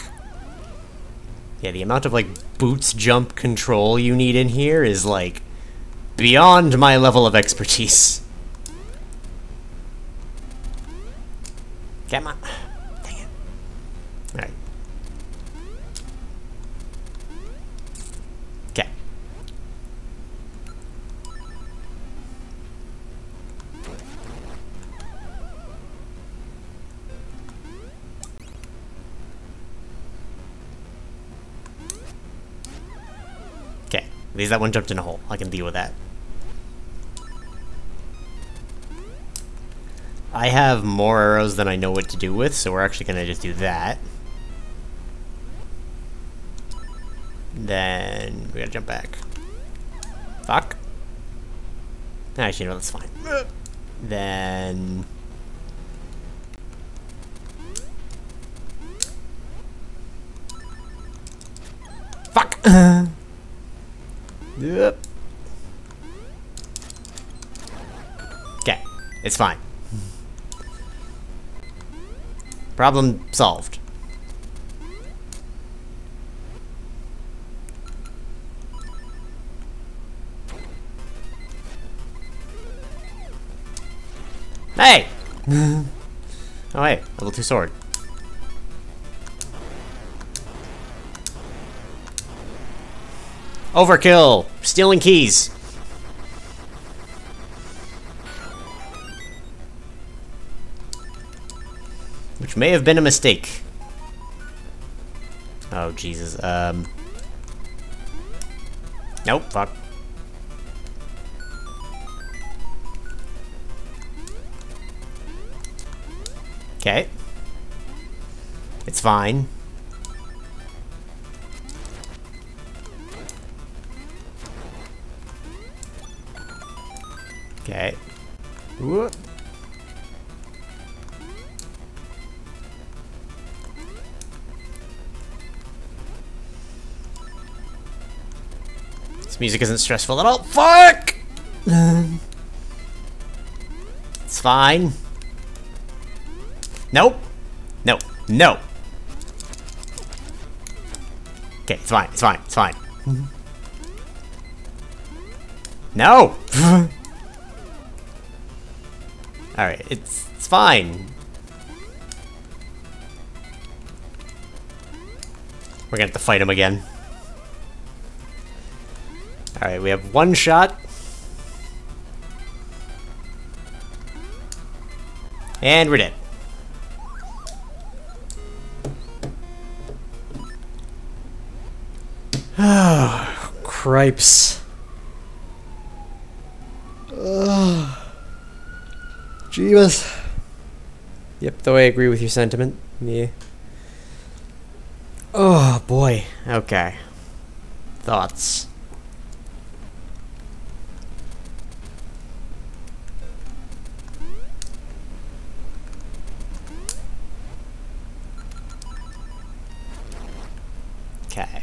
Yeah, the amount of like boots jump control you need in here is like beyond my level of expertise. Come on. Dang it. Alright. Okay. Okay. At least that one jumped in a hole. I can deal with that. I have more arrows than I know what to do with, so we're actually going to just do that. Then we gotta jump back. Fuck. Actually, no, that's fine. Then... Fuck! Yep. Okay, it's fine. Problem solved. Hey! Oh hey, level 2 sword. Overkill! Stealing keys! Which may have been a mistake. Oh, Jesus. Nope, fuck. Okay. It's fine. Okay. Whoop. This music isn't stressful at all. Fuck! It's fine. Nope. No. No. Okay, it's fine. It's fine. It's fine. No! Alright, it's fine. We're gonna have to fight him again. Alright, we have one shot. And we're dead. Oh, cripes. Ugh. Jeebus. Yep, though I agree with your sentiment. Yeah. Oh, boy. Okay. Thoughts. Okay.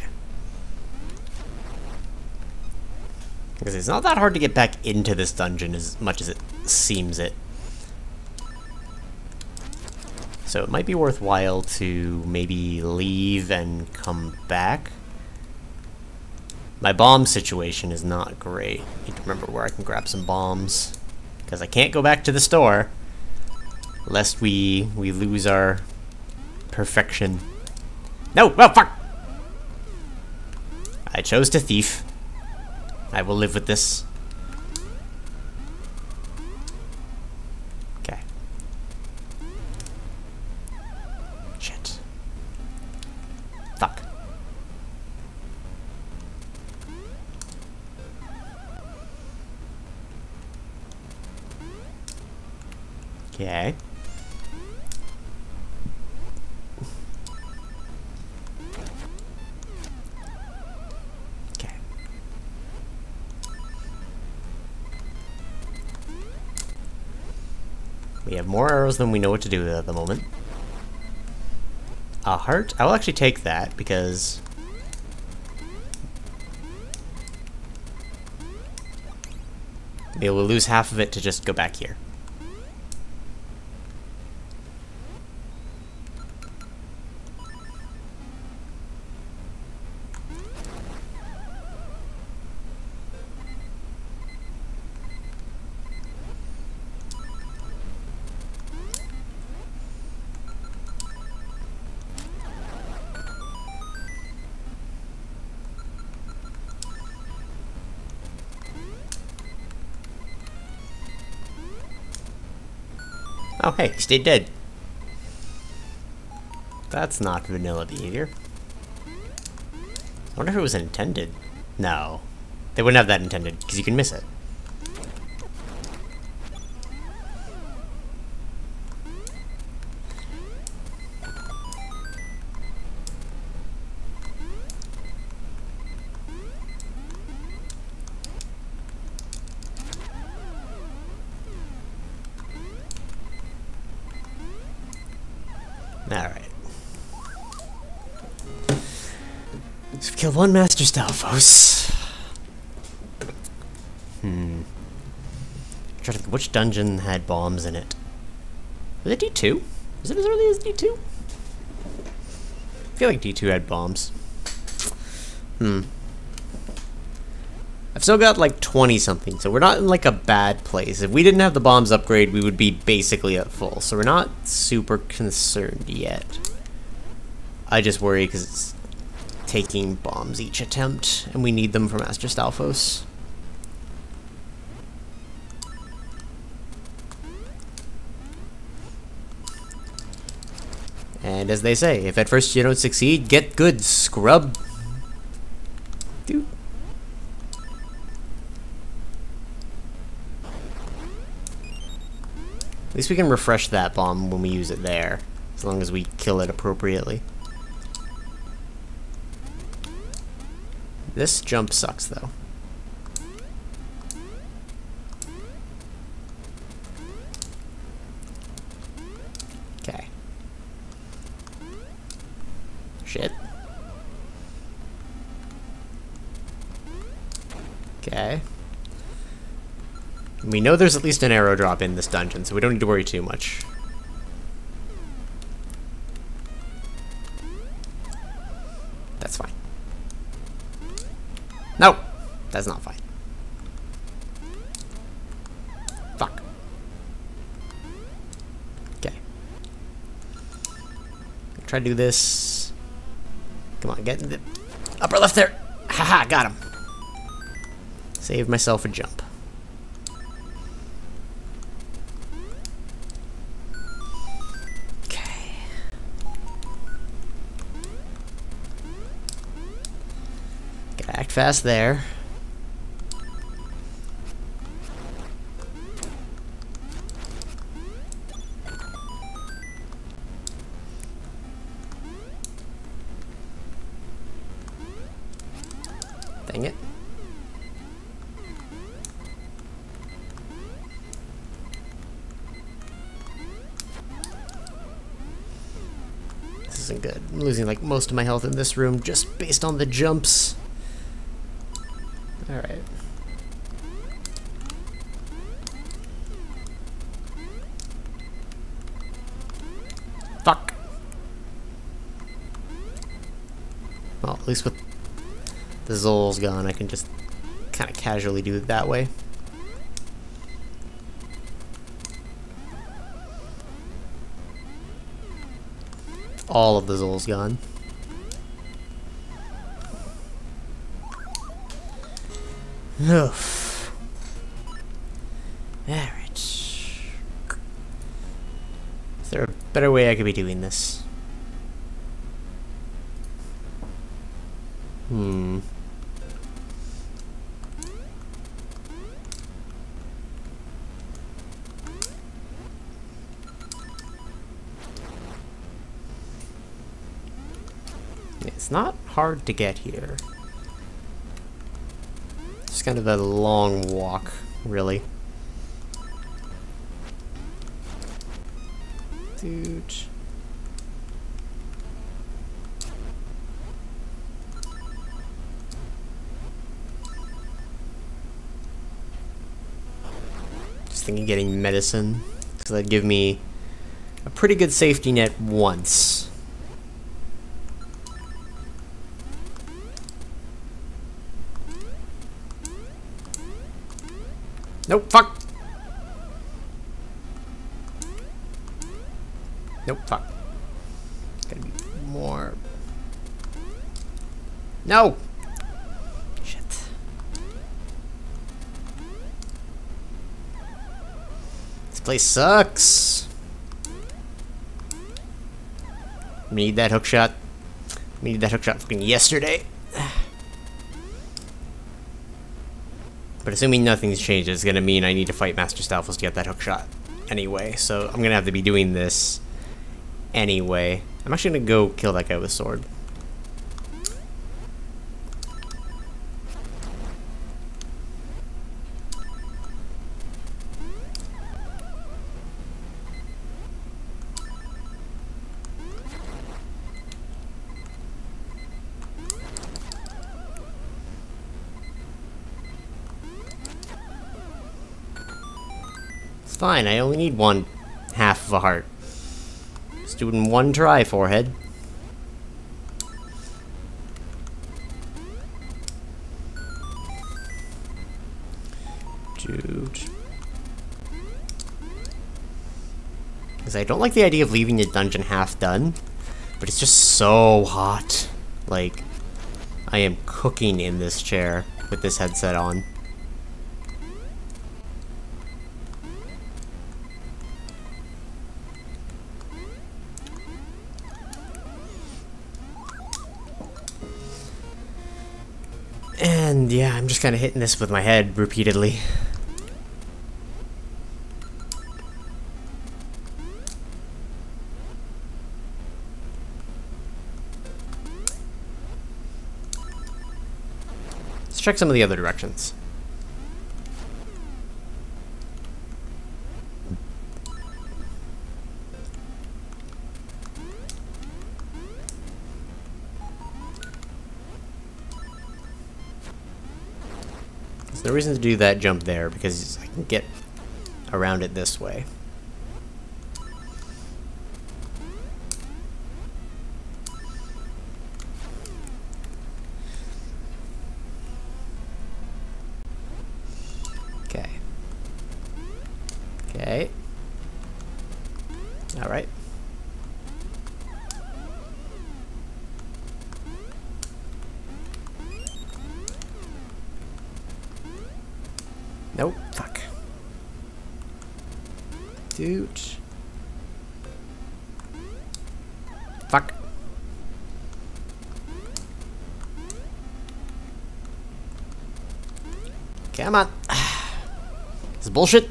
Because it's not that hard to get back into this dungeon as much as it seems it. So it might be worthwhile to maybe leave and come back. My bomb situation is not great. I need to remember where I can grab some bombs. Because I can't go back to the store. Lest we lose our perfection. No! Oh, fuck! I chose to thief. I will live with this. Okay. Shit. Fuck. Okay. We have more arrows than we know what to do with at the moment. A heart? I will actually take that because... maybe we'll lose half of it to just go back here. Oh hey, he stayed dead. That's not vanilla behavior. I wonder if it was intended. No. They wouldn't have that intended, because you can miss it. Kill one Master Stalfos. Trying to think which dungeon had bombs in it. Was it D2? Is it as early as D2? I feel like D2 had bombs. I've still got like 20 something, so we're not in like a bad place. If we didn't have the bombs upgrade, we would be basically at full, so we're not super concerned yet. I just worry because it's taking bombs each attempt, and we need them for Master Stalfos. And as they say, if at first you don't succeed, get good, scrub. Dude. At least we can refresh that bomb when we use it there, as long as we kill it appropriately. This jump sucks, though. Okay. Shit. Okay. We know there's at least an arrow drop in this dungeon, so we don't need to worry too much. That's fine. No! That's not fine. Fuck. Okay. Try to do this. Come on, get in the upper left there! Haha, got him! Save myself a jump. Act fast there. Dang it. This isn't good. I'm losing like most of my health in this room just based on the jumps. Alright. Fuck. Well, at least with the Zol's gone, I can just kind of casually do it that way. All of the Zol's gone. Oof. Alright. Is there a better way I could be doing this? It's not hard to get here. It's kind of a long walk, really. Dude. Just thinking getting medicine, because that'd give me a pretty good safety net once. Nope, fuck! Nope, fuck. Gotta be more. No! Shit. This place sucks! We need that hookshot. We need that hookshot fucking yesterday. But assuming nothing's changed, it's gonna mean I need to fight Master Stalfos to get that hookshot anyway. So I'm gonna have to be doing this anyway. I'm actually gonna go kill that guy with a sword. Fine, I only need one half of a heart. Just do it in one try, forehead. Dude. Because I don't like the idea of leaving the dungeon half done, but it's just so hot. Like, I am cooking in this chair with this headset on. And yeah, I'm just kind of hitting this with my head repeatedly. Let's check some of the other directions. No reason to do that jump there because I can get around it this way. Okay. Okay. All right. Nope, fuck. Dude. Fuck. Come on. This is bullshit.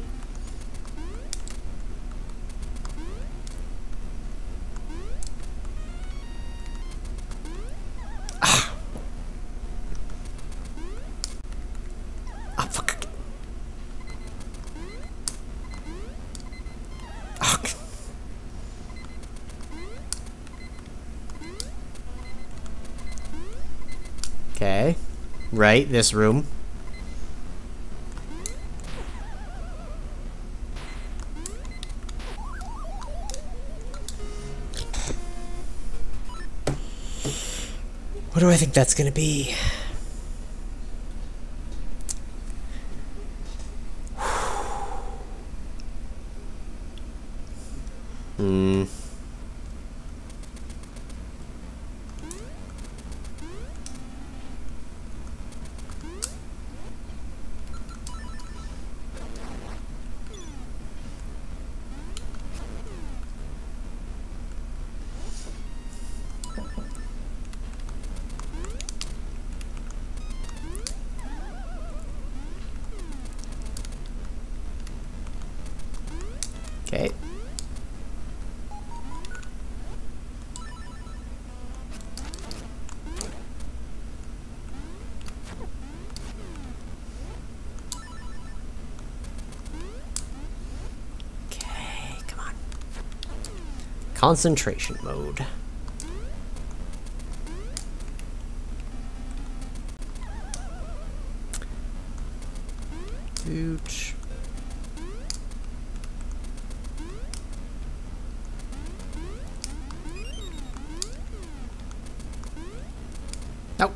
Okay, right, this room. What do I think that's gonna be? Concentration mode. Huge. Oh.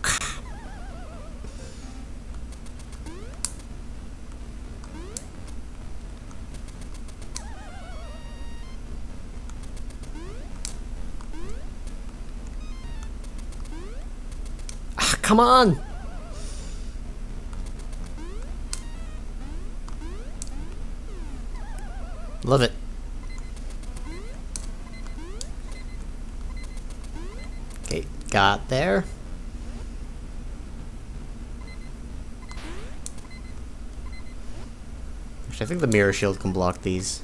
Ah, come on. Love it. Okay, got there. Actually, I think the mirror shield can block these.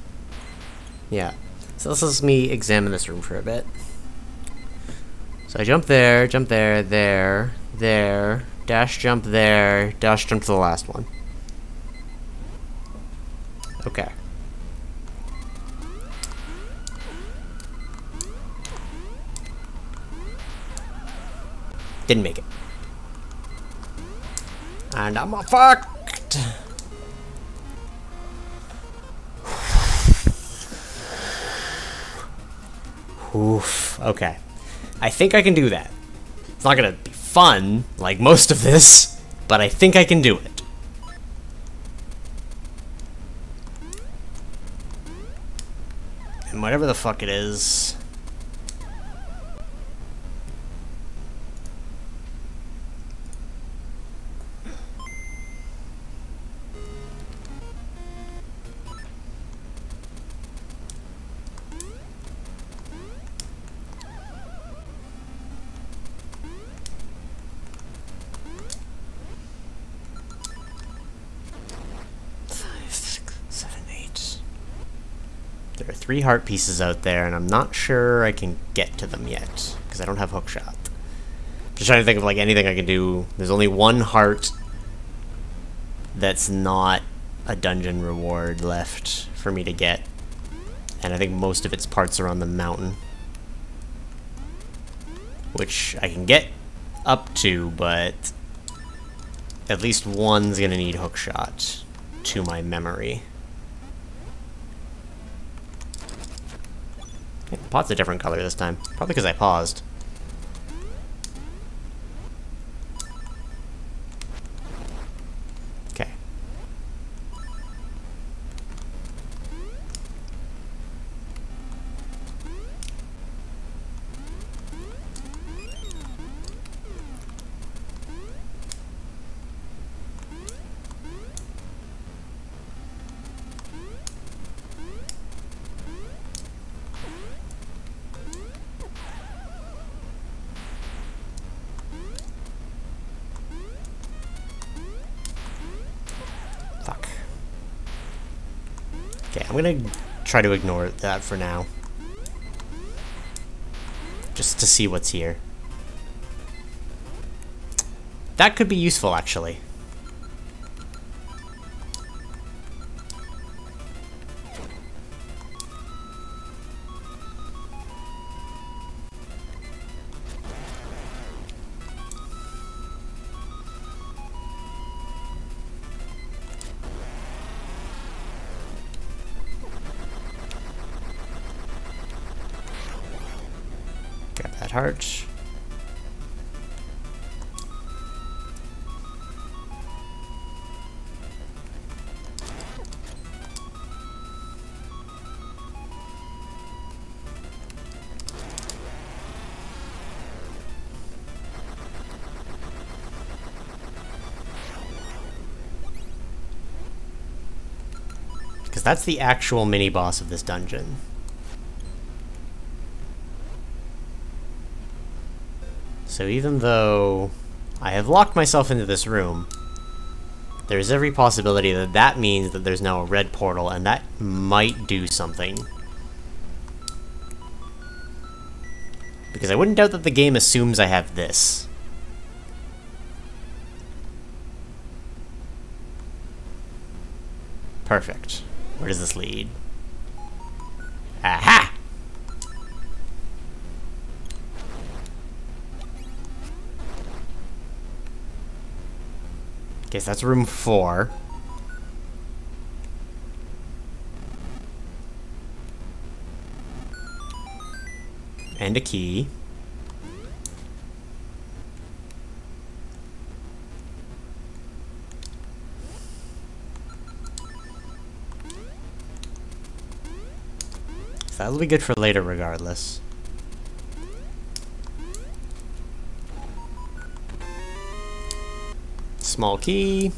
Yeah. So this lets me examine this room for a bit. So I jump there, there, dash jump to the last one. Okay. Didn't make it. And I'm fucked! Oof. Okay. I think I can do that. It's not gonna be fun, like most of this, but I think I can do it. And whatever the fuck it is... Three heart pieces out there, and I'm not sure I can get to them yet because I don't have hookshot. Just trying to think of like anything I can do. There's only one heart that's not a dungeon reward left for me to get, and I think most of its parts are on the mountain, which I can get up to, but at least one's gonna need hookshot to my memory. The pot's a different color this time. Probably because I paused. Okay. I'm gonna try to ignore that for now. Just to see what's here. That could be useful, actually. Heart. Because that's the actual mini boss of this dungeon. So even though I have locked myself into this room, there's every possibility that that means that there's now a red portal, and that might do something. Because I wouldn't doubt that the game assumes I have this. Perfect. Where does this lead? Aha! Okay, so that's room 4. And a key. So that'll be good for later regardless. Small key.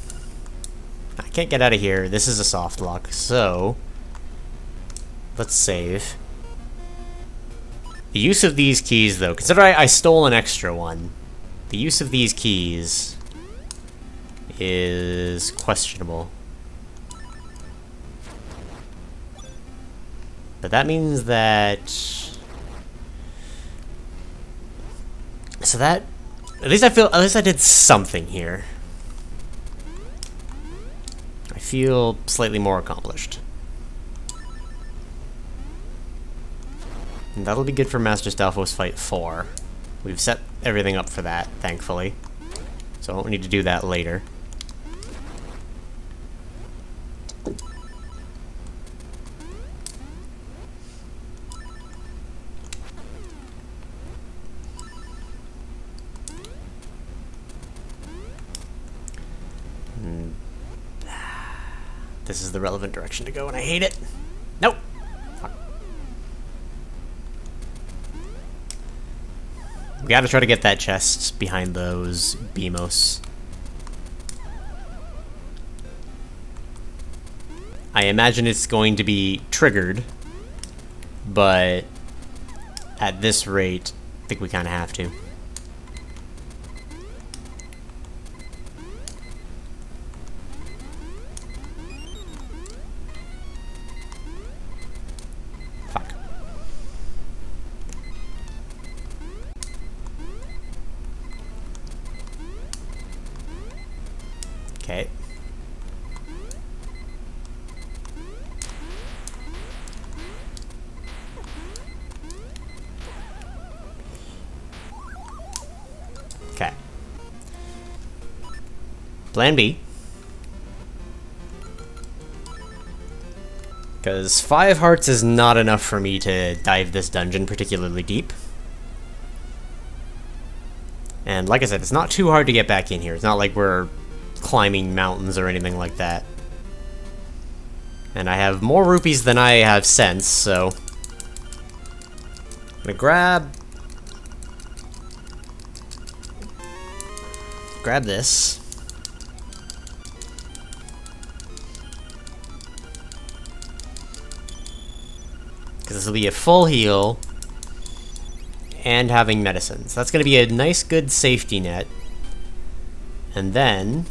I can't get out of here. This is a soft lock, so let's save. The use of these keys though, consider I stole an extra one. The use of these keys is questionable. But that means that... so that... at least I feel... at least I did something here. I feel slightly more accomplished. And that'll be good for Master Stalfos Fight 4. We've set everything up for that, thankfully. So I won't need to do that later. This is the relevant direction to go, and I hate it. Nope. Fuck. We gotta try to get that chest behind those Beamos. I imagine it's going to be triggered, but at this rate, I think we kind of have to. Okay. Plan B. Because 5 hearts is not enough for me to dive this dungeon particularly deep. And like I said, it's not too hard to get back in here. It's not like we're climbing mountains or anything like that. And I have more rupees than I have cents, so... I'm gonna grab this. Because this will be a full heal and having medicine. So that's going to be a nice, good safety net. And then...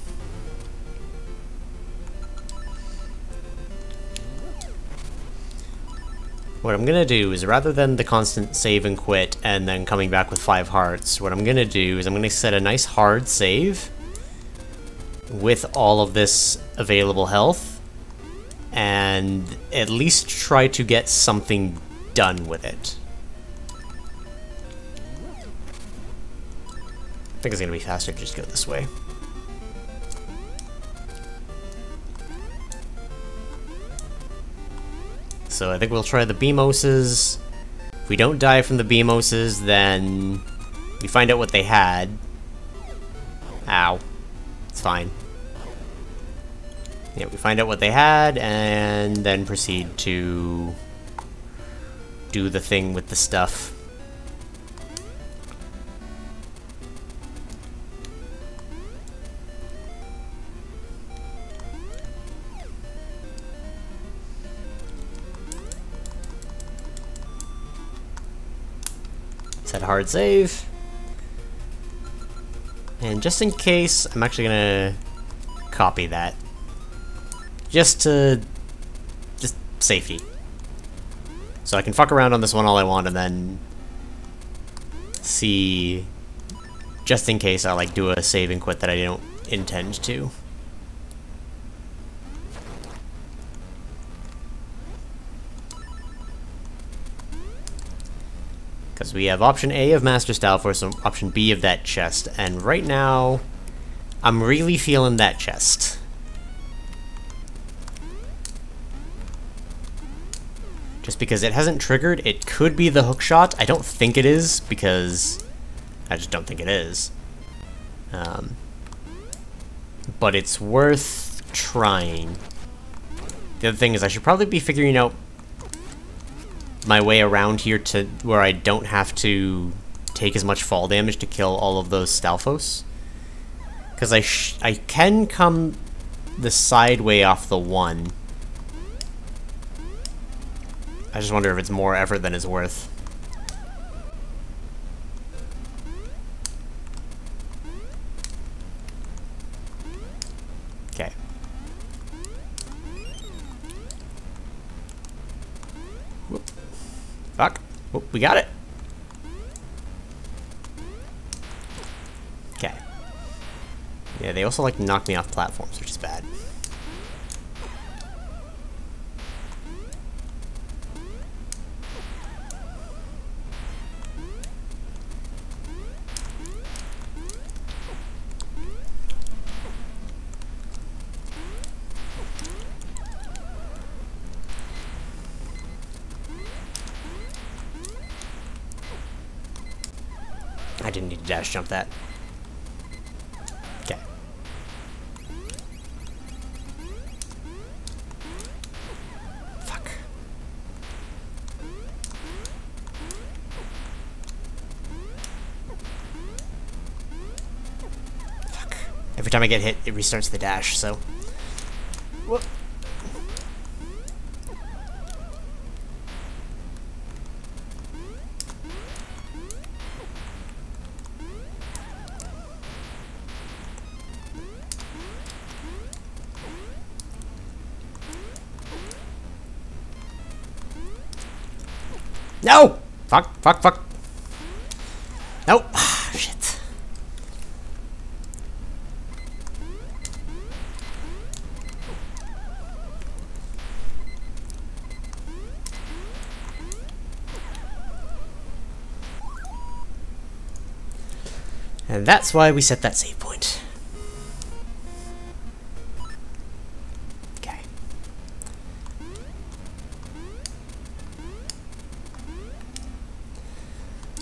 what I'm going to do is, rather than the constant save and quit and then coming back with 5 hearts, what I'm going to do is I'm going to set a nice hard save with all of this available health and at least try to get something done with it. I think it's going to be faster to just go this way. So I think we'll try the Beamoses. If we don't die from the Beamoses, then we find out what they had. Ow. It's fine. Yeah, we find out what they had, and then proceed to do the thing with the stuff. Hard save, and just in case, I'm actually gonna copy that just safety, so I can fuck around on this one all I want and then see, just in case I like do a save and quit that I don't intend to. Because we have option A of Master Stalfos, or option B of that chest, and right now I'm really feeling that chest. Just because it hasn't triggered, it could be the hookshot. I don't think it is, because I just don't think it is. But it's worth trying. The other thing is I should probably be figuring out my way around here to where I don't have to take as much fall damage to kill all of those Stalfos. Because I can come the side way off the one. I just wonder if it's more effort than it's worth. Okay. Whoop. Fuck. Whoop, we got it. Okay. Yeah, they also like to knock me off platforms, which is bad. I didn't need to dash jump that. Okay. Fuck. Fuck. Every time I get hit, it restarts the dash, so. Whoop. No! Fuck, fuck, fuck. Nope. Ah, shit. And that's why we set that save point.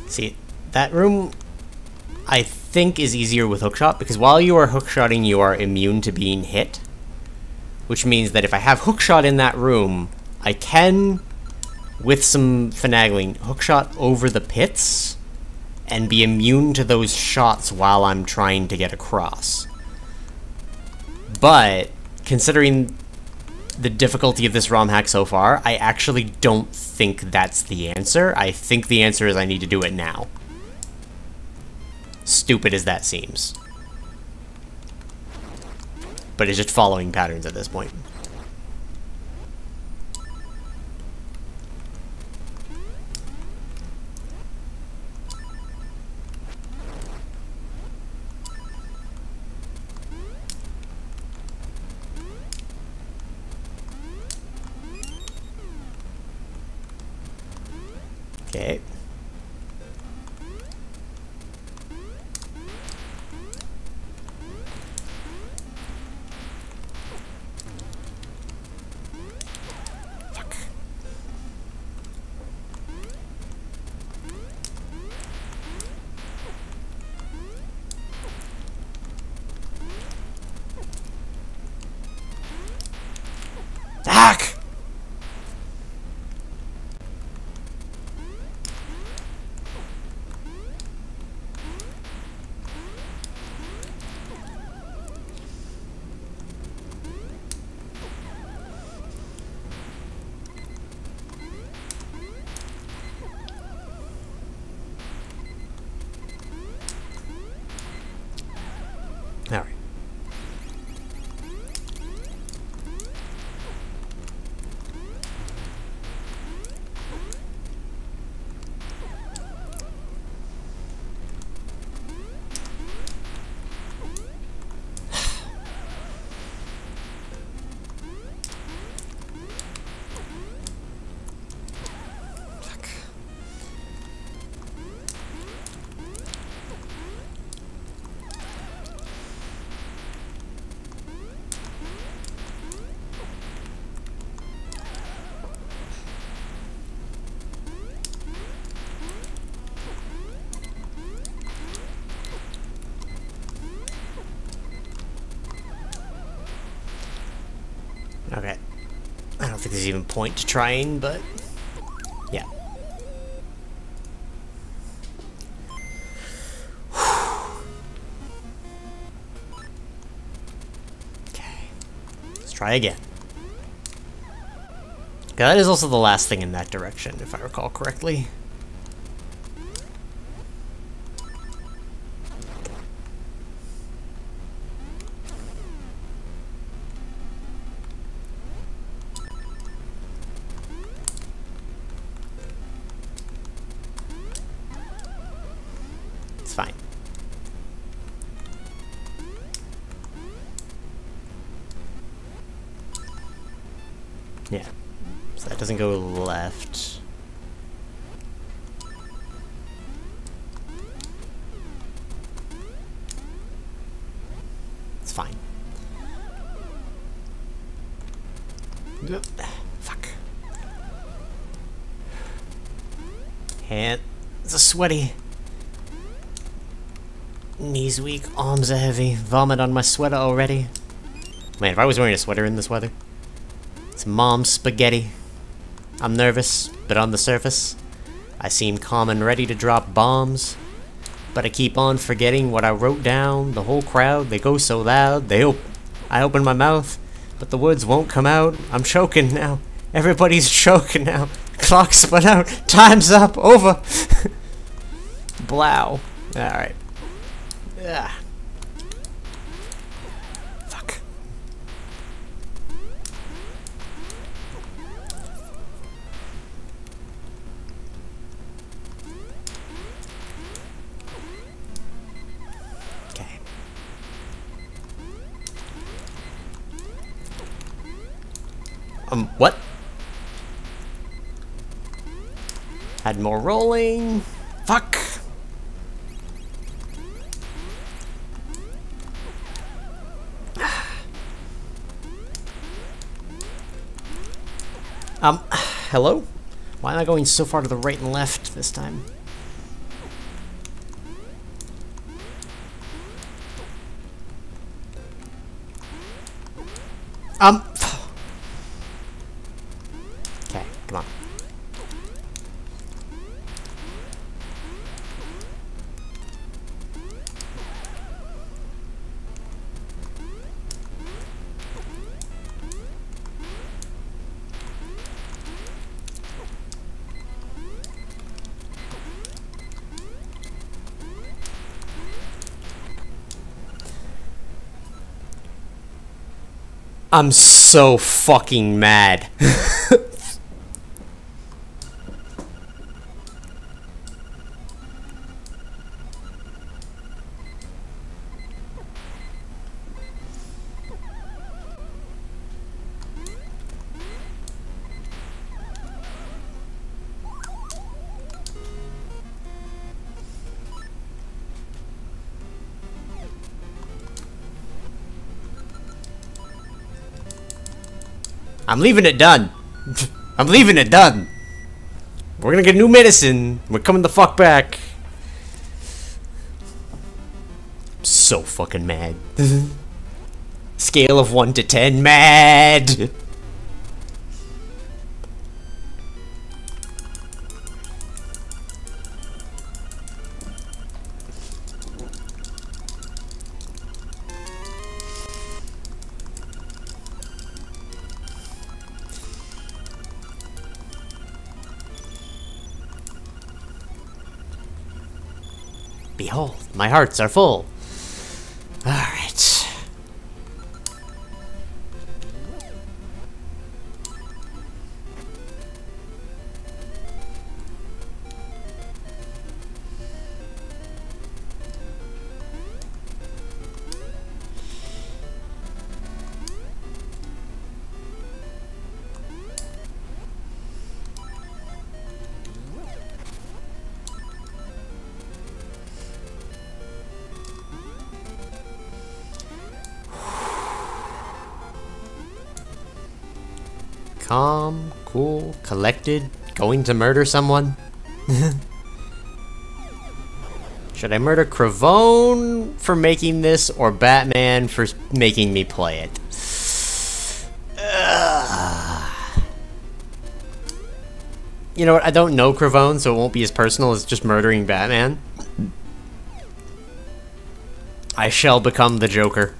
See, that room, I think, is easier with hookshot, because while you are hookshotting, you are immune to being hit. Which means that if I have hookshot in that room, I can, with some finagling, hookshot over the pits, and be immune to those shots while I'm trying to get across. But, considering the difficulty of this ROM hack so far, I actually don't think that's the answer. I think the answer is I need to do it now. Stupid as that seems. But it's just following patterns at this point. Okay. Fuck. Fuck. think there's even point to trying, but yeah. Okay, let's try again. Okay, that is also the last thing in that direction, if I recall correctly. Go left. It's fine. Fuck. Hand. It's a sweaty. Knees weak. Arms are heavy. Vomit on my sweater already. Man, if I was wearing a sweater in this weather. It's mom's spaghetti. I'm nervous, but on the surface, I seem calm and ready to drop bombs. But I keep on forgetting what I wrote down. The whole crowd, they go so loud. I open my mouth, but the words won't come out. I'm choking now. Everybody's choking now. Clock spun out. Time's up. Over. Blow. Alright. Ugh. What? Had more rolling. Fuck. Hello? Why am I going so far to the right and left this time? I'm so fucking mad. I'm leaving it done. I'm leaving it done. We're gonna get new medicine. We're coming the fuck back. I'm so fucking mad. Scale of 1 to 10, mad. Behold, my hearts are full. Alright. Calm, cool, collected, going to murder someone? Should I murder Cravone for making this or Batman for making me play it? You know what? I don't know Cravone, so it won't be as personal as just murdering Batman. I shall become the Joker.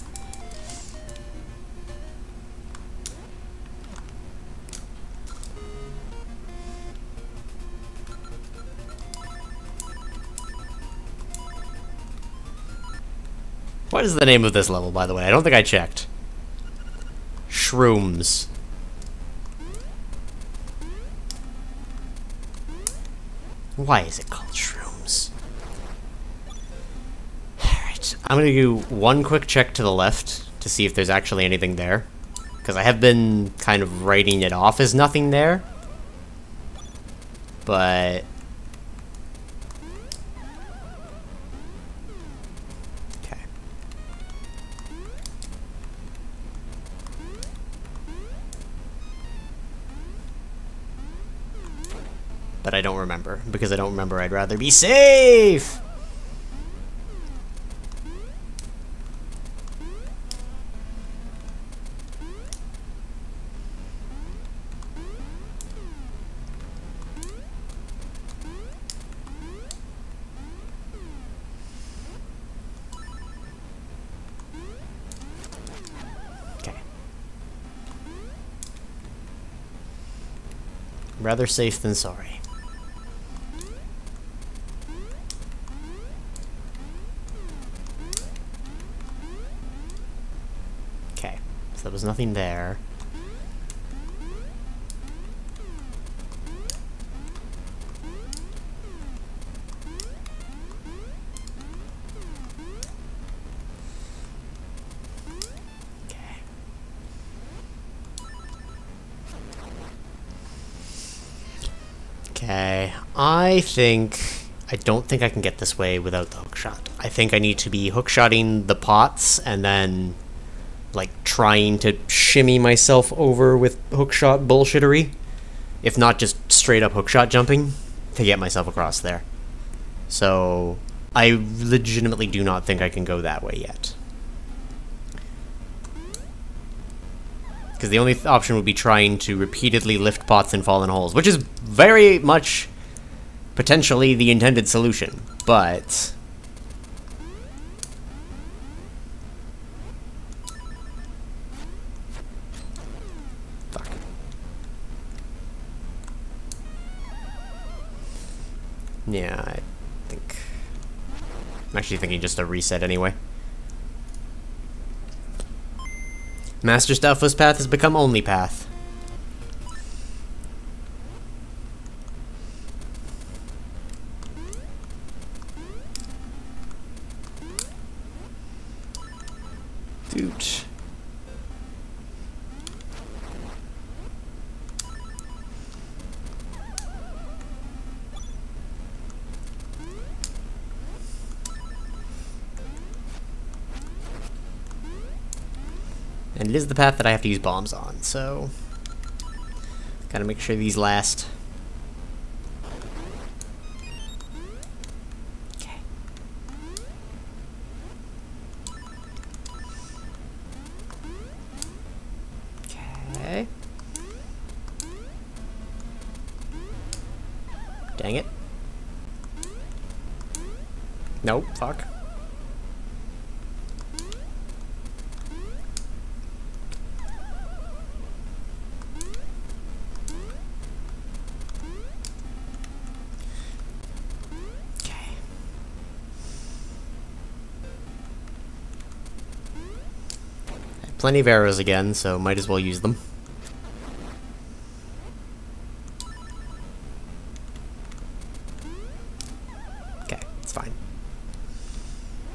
What is the name of this level, by the way? I don't think I checked. Shrooms. Why is it called Shrooms? Alright, I'm gonna do one quick check to the left to see if there's actually anything there. Because I have been kind of writing it off as nothing there. But... but I don't remember. Because I don't remember, I'd rather be safe! Okay. Rather safe than sorry. There's nothing there. Okay. Okay. I don't think I can get this way without the hookshot. I think I need to be hookshotting the pots and then like trying to shimmy myself over with hookshot bullshittery, if not just straight up hookshot jumping, to get myself across there. So I legitimately do not think I can go that way yet. Because the only option would be trying to repeatedly lift pots and fall in holes, which is very much potentially the intended solution, but... yeah, I think... I'm actually thinking just a reset anyway. Master Stalfos path has become only path. Dude. And it is the path that I have to use bombs on, so... gotta make sure these last. Okay. Okay. Dang it. Nope, fuck. Plenty of arrows again, so might as well use them. Okay, it's fine.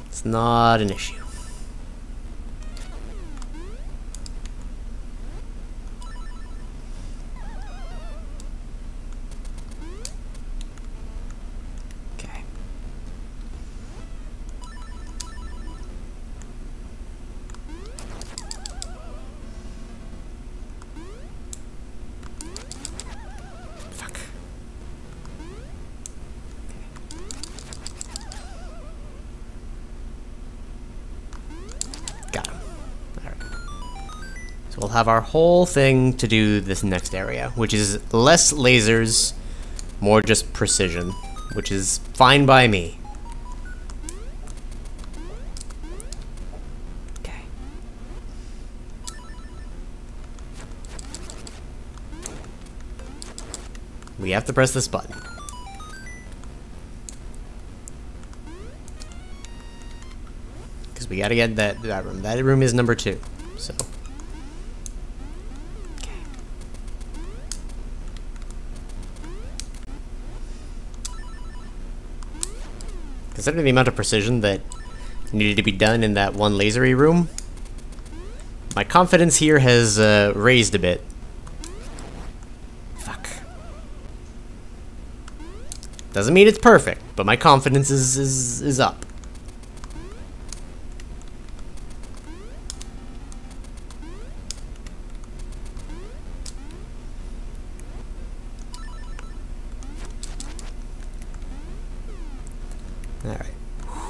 It's not an issue. We'll have our whole thing to do this next area, which is less lasers More just precision, which is fine by me. Okay. We have to press this button. Because we gotta get that room. That room is number 2, so... Considering the amount of precision that needed to be done in that one lasery room, my confidence here has raised a bit. Fuck. Doesn't mean it's perfect, but my confidence is up.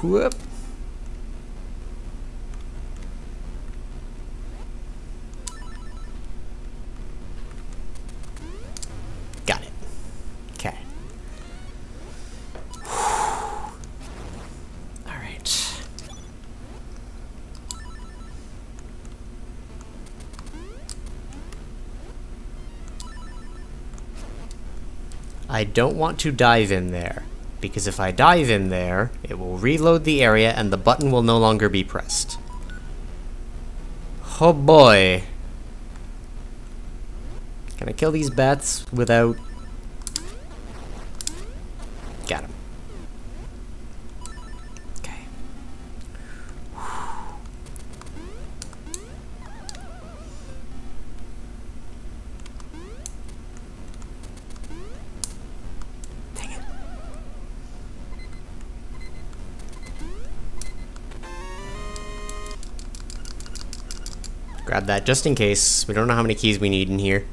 Whoop. Got it. Okay. All right. I don't want to dive in there, because if I dive in there, it will reload the area and the button will no longer be pressed. Oh boy. Can I kill these bats without... Got him. Okay. Grab that just in case. We don't know how many keys we need in here.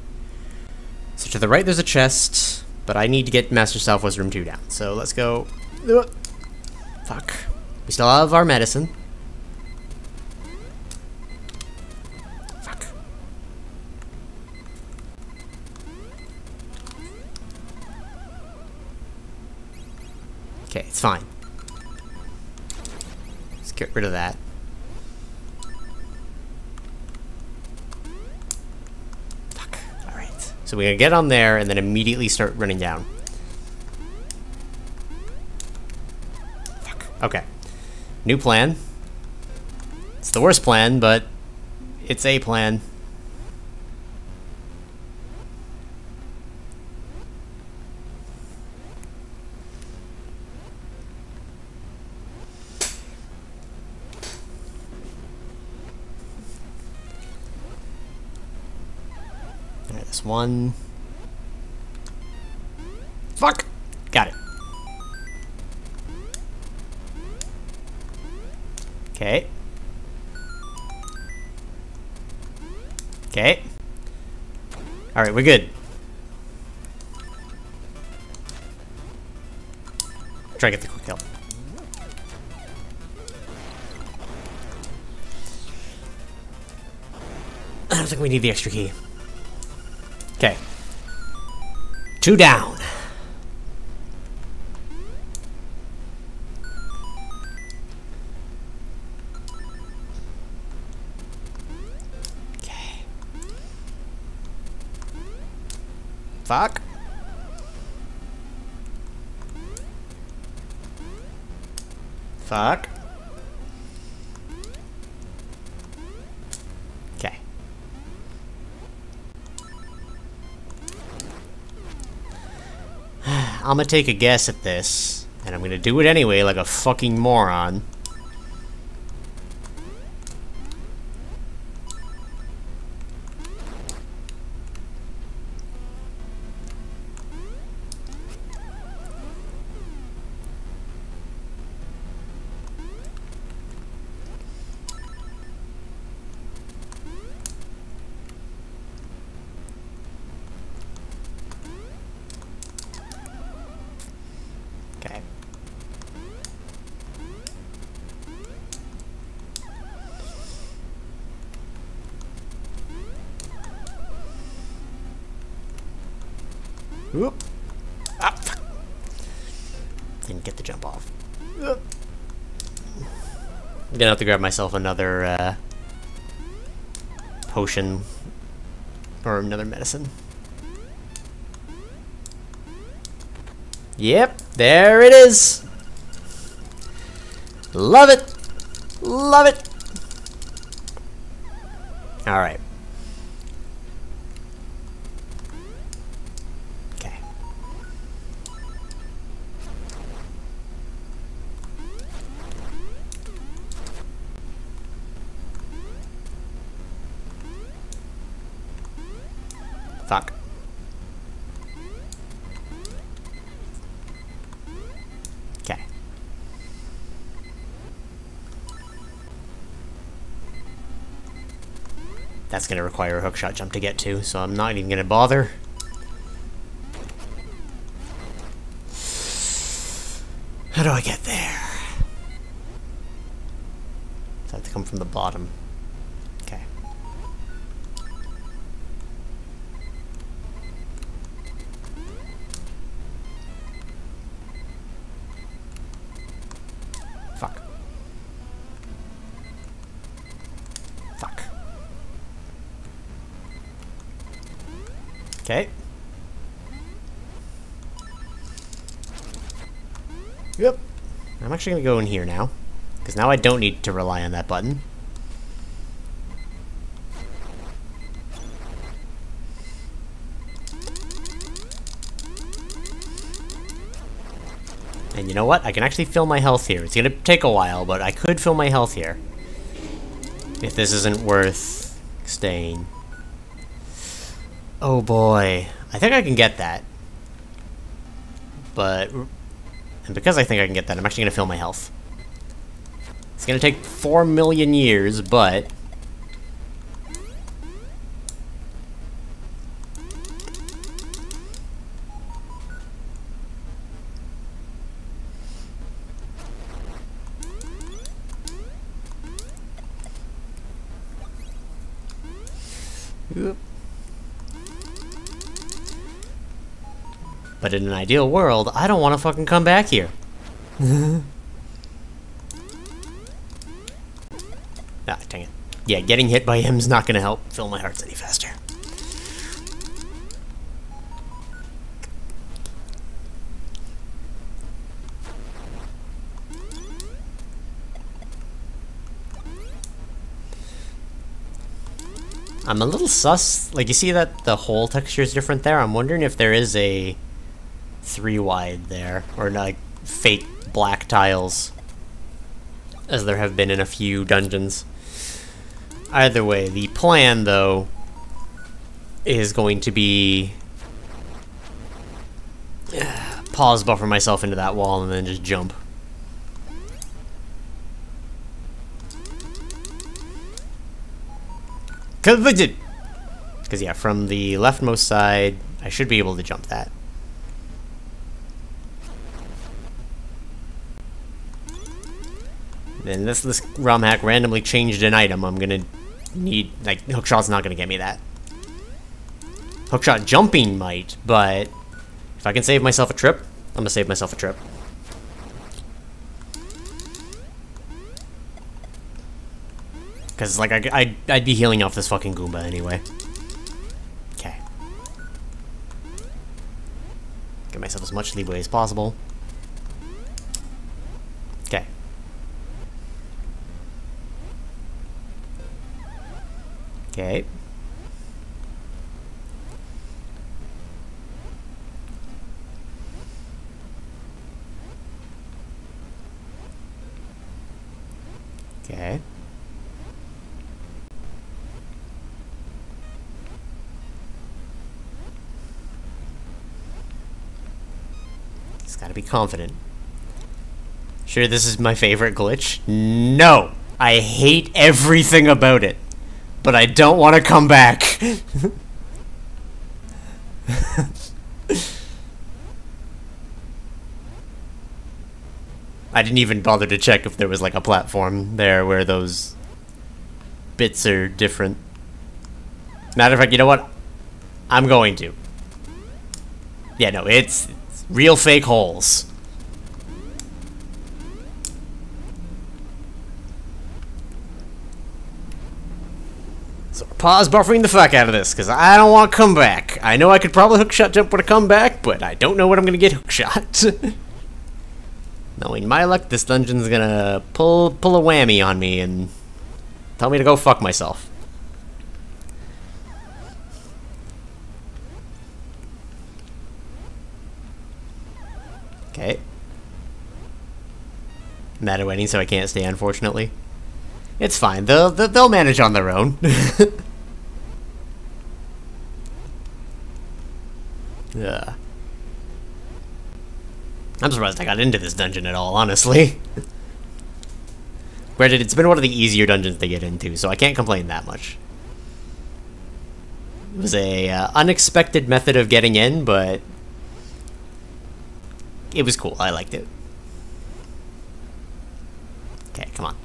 So to the right there's a chest, but I need to get Master Stalfos room 2 down. So let's go. Fuck. We still have our medicine. Fuck. Okay, it's fine. Let's get rid of that. So we're gonna get on there and then immediately start running down. Fuck. Okay. New plan. It's the worst plan, but it's a plan. One. Fuck! Got it. Okay. Okay. Alright, we're good. Try to get the quick help. I don't think we need the extra key. Okay. 2 down. Okay. Fuck. Fuck. I'm gonna take a guess at this, and I'm gonna do it anyway like a fucking moron. Whoop. Ah, fuck. get the jump off. I'm gonna have to grab myself another potion or another medicine. Yep, there it is. Love it. Love it. All right. Okay. Fuck. That's going to require a hookshot jump to get to, so I'm not even going to bother. How do I get there? I have to come from the bottom. Okay. Fuck. Fuck. Okay. Yep. I'm actually going to go in here now, because now I don't need to rely on that button. And you know what? I can actually fill my health here. It's going to take a while, but I could fill my health here. If this isn't worth staying. Oh boy, I think I can get that. But, and because I think I can get that, I'm actually going to fill my health. It's going to take 4 million years, but... Oop. But in an ideal world, I don't want to fucking come back here. Ah, dang it. Yeah, getting hit by him's not gonna help fill my hearts any faster. I'm a little sus. Like, you see that the whole texture is different there? I'm wondering if there is a... 3-wide there, or like fake black tiles, as there have been in a few dungeons. Either way, the plan though is going to be pause, buffer myself into that wall, and then just jump. Because yeah, from the leftmost side, I should be able to jump that. And this ROM hack randomly changed an item. I'm gonna need, like, hookshot's not gonna get me that. Hookshot jumping might, but if I can save myself a trip, I'm gonna save myself a trip. Because, like, I'd be healing off this fucking Goomba anyway. Okay. Give myself as much leeway as possible. Okay. Okay. Okay. Just gotta be confident. Sure, this is my favorite glitch? No! I hate everything about it. But I don't want to come back. I didn't even bother to check if there was like a platform there where those bits are different. Matter of fact, you know what? I'm going to. Yeah, no, it's real fake holes. So pause buffering the fuck out of this, because I don't want to come back. I know I could probably hookshot jump when I come back, but I don't know when I'm going to get hookshot. Knowing my luck, this dungeon's going to pull a whammy on me and tell me to go fuck myself. Okay. I'm at a wedding, so I can't stay, unfortunately. It's fine. They'll manage on their own. Ugh. I'm surprised I got into this dungeon at all, honestly. Granted, it's been one of the easier dungeons to get into, so I can't complain that much. It was a unexpected method of getting in, but it was cool. I liked it. Okay, come on.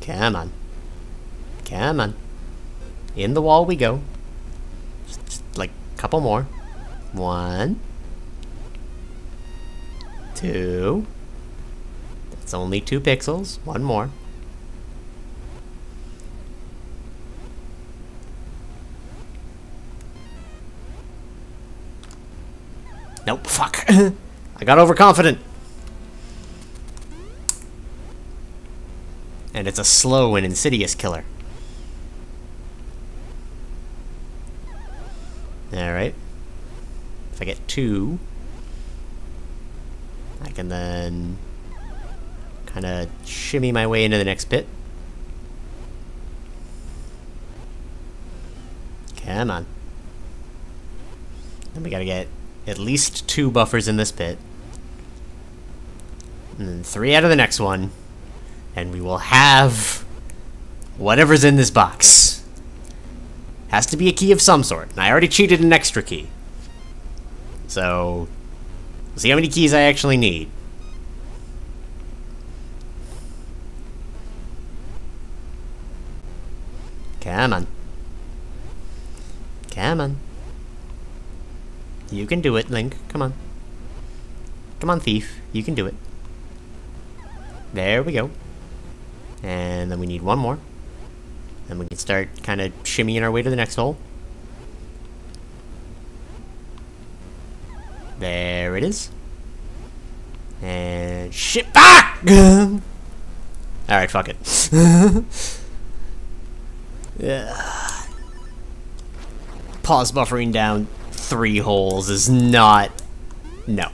Come on. Come on. In the wall we go. Just like a couple more. 1. 2. That's only 2 pixels. One more. Nope, fuck. I got overconfident. And it's a slow and insidious killer. Alright. If I get 2, I can then kind of shimmy my way into the next pit. Come on. Then we gotta get at least 2 buffers in this pit. And then 3 out of the next one. And we will have whatever's in this box. Has to be a key of some sort. And I already cheated an extra key. So, we'll see how many keys I actually need. Come on. Come on. You can do it, Link. Come on. Come on, thief. You can do it. There we go. And then we need 1 more. Then we can start kind of shimmying our way to the next hole. There it is. And shit. Ah! Alright, fuck it. Pause buffering down 3 holes is not... No.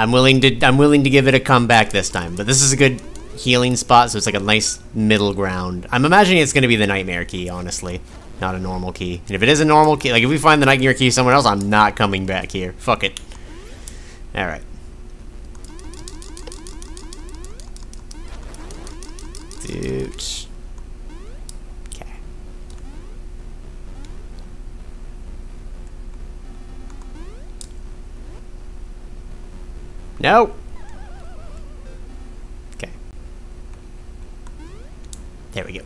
I'm willing to give it a comeback this time, but this is a good healing spot, so it's like a nice middle ground. I'm imagining it's going to be the Nightmare Key, honestly, not a normal key. And if it is a normal key, like if we find the Nightmare Key somewhere else, I'm not coming back here. Fuck it. All right. Dude. Okay. No! Okay. There we go.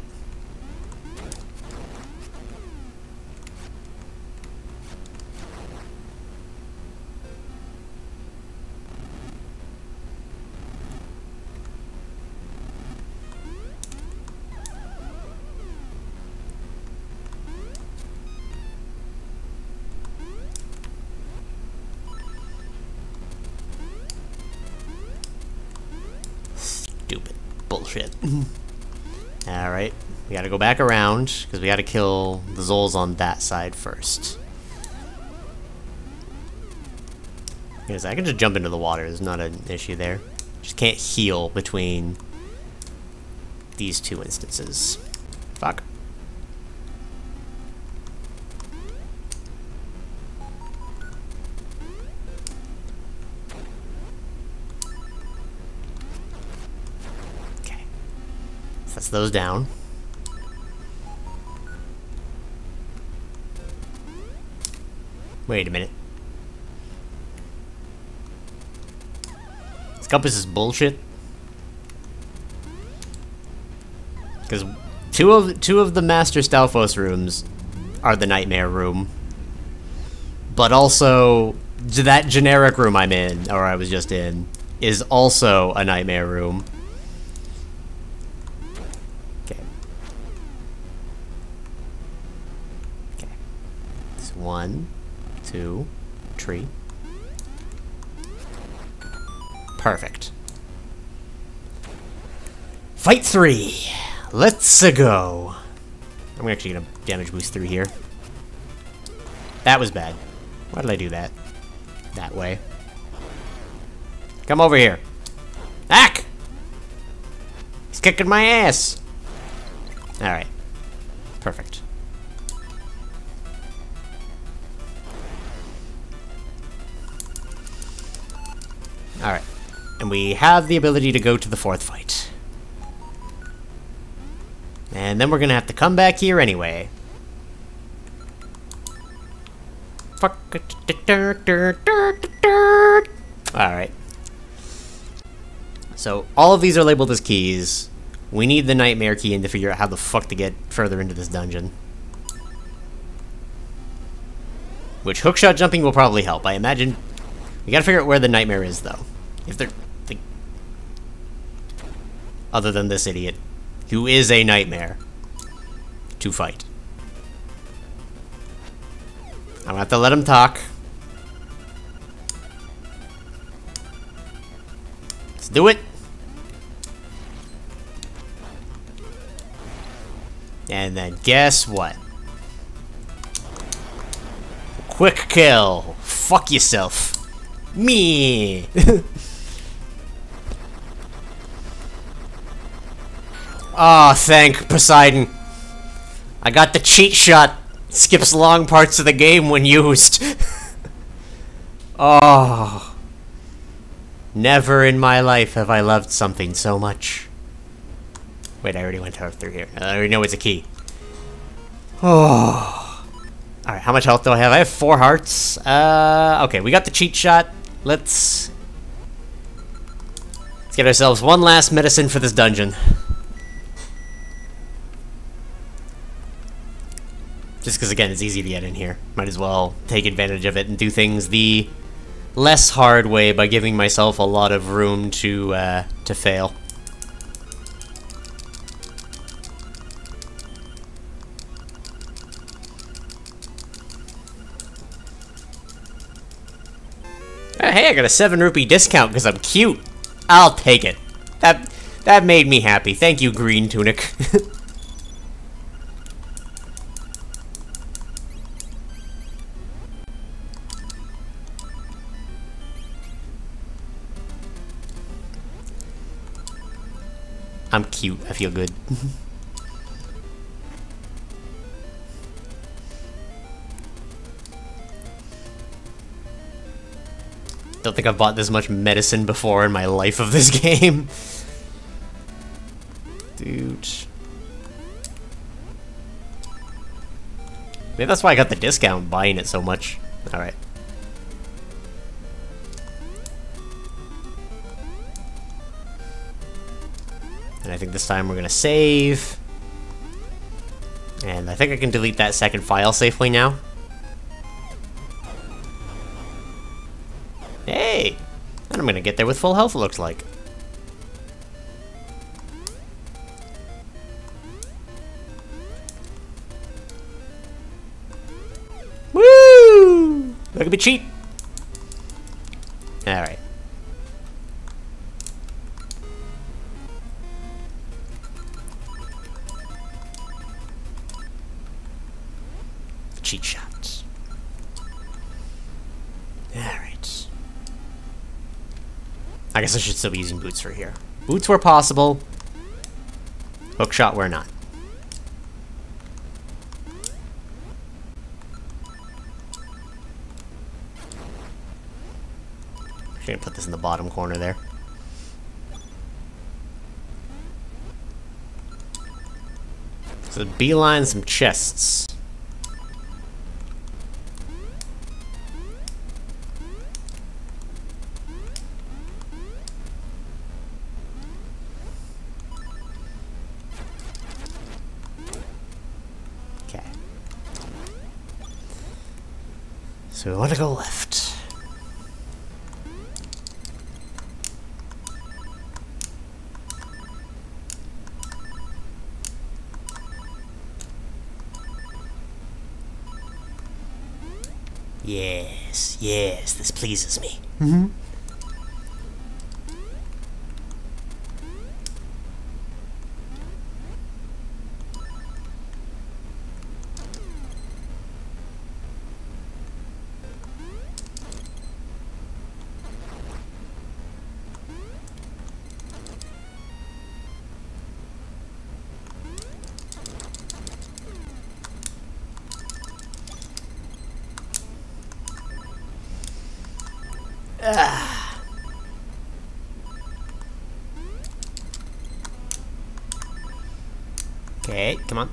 Bullshit. Alright, we gotta go back around, because we gotta kill the Zols on that side first. Because I can just jump into the water, there's not an issue there. Just can't heal between these 2 instances. Fuck. Those down. Wait a minute. This compass is bullshit. Because two of the Master Stalfos rooms are the Nightmare Room, but also that generic room I'm in, or I was just in, is also a Nightmare Room. 1, 2, 3. Perfect. Fight 3! Let's-a go! I'm actually gonna damage boost through here. That was bad. Why did I do that? That way. Come over here. Ack! He's kicking my ass! Alright. Perfect. Alright. And we have the ability to go to the fourth fight. And then we're gonna have to come back here anyway. Fuck. Alright. So, all of these are labeled as keys. We need the Nightmare Key in to figure out how the fuck to get further into this dungeon. Which hookshot jumping will probably help, I imagine. We gotta figure out where the Nightmare is, though. If they're... like, other than this idiot. Who is a nightmare to fight. I'm gonna have to let him talk. Let's do it. And then guess what? Quick kill. Fuck yourself. Me. Oh, thank Poseidon. I got the cheat shot. Skips long parts of the game when used. Oh. Never in my life have I loved something so much. Wait, I already went through here. I already know it's a key. Oh. Alright, how much health do I have? I have 4 hearts. Okay, we got the cheat shot. Let's get ourselves one last medicine for this dungeon. Just because, again, it's easy to get in here. Might as well take advantage of it and do things the less hard way by giving myself a lot of room to fail. Oh, hey, I got a 7 rupee discount because I'm cute. I'll take it. That made me happy. Thank you, Green Tunic. I'm cute. I feel good. Don't think I've bought this much medicine before in my life of this game. Dude. Maybe that's why I got the discount buying it so much. Alright. And I think this time we're gonna save. And I think I can delete that second file safely now. Hey! And I'm gonna get there with full health, it looks like. Woo! That could be cheap! Alright. Cheat shots. Alright. I guess I should still be using boots for here. Boots where possible. Hookshot where not. I'm gonna put this in the bottom corner there. So beeline some chests. So we want to go left. Yes, yes, this pleases me. Mm-hmm. Okay, come on.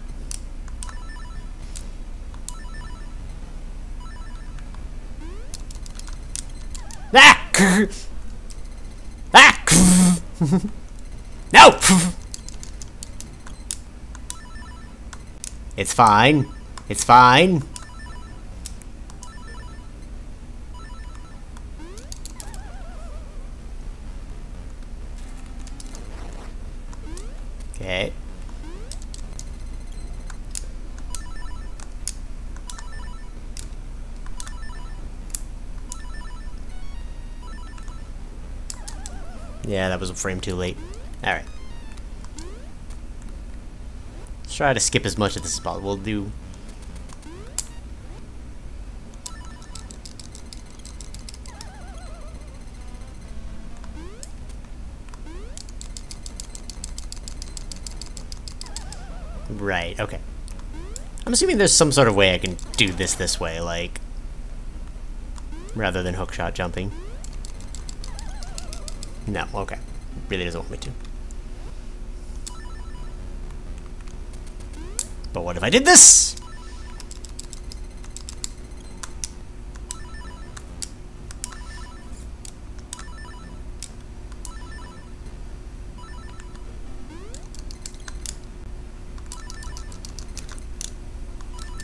Ah! Ah! No! It's fine. It's fine. Okay. Yeah, that was a frame too late. Alright. Let's try to skip as much of this as possible. We'll do... Right, okay. I'm assuming there's some sort of way I can do this way, like... rather than hookshot jumping. No, okay. Really doesn't want me to. But what if I did this?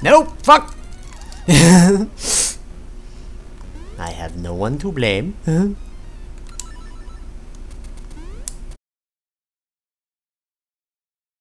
Nope! Fuck! I have no one to blame.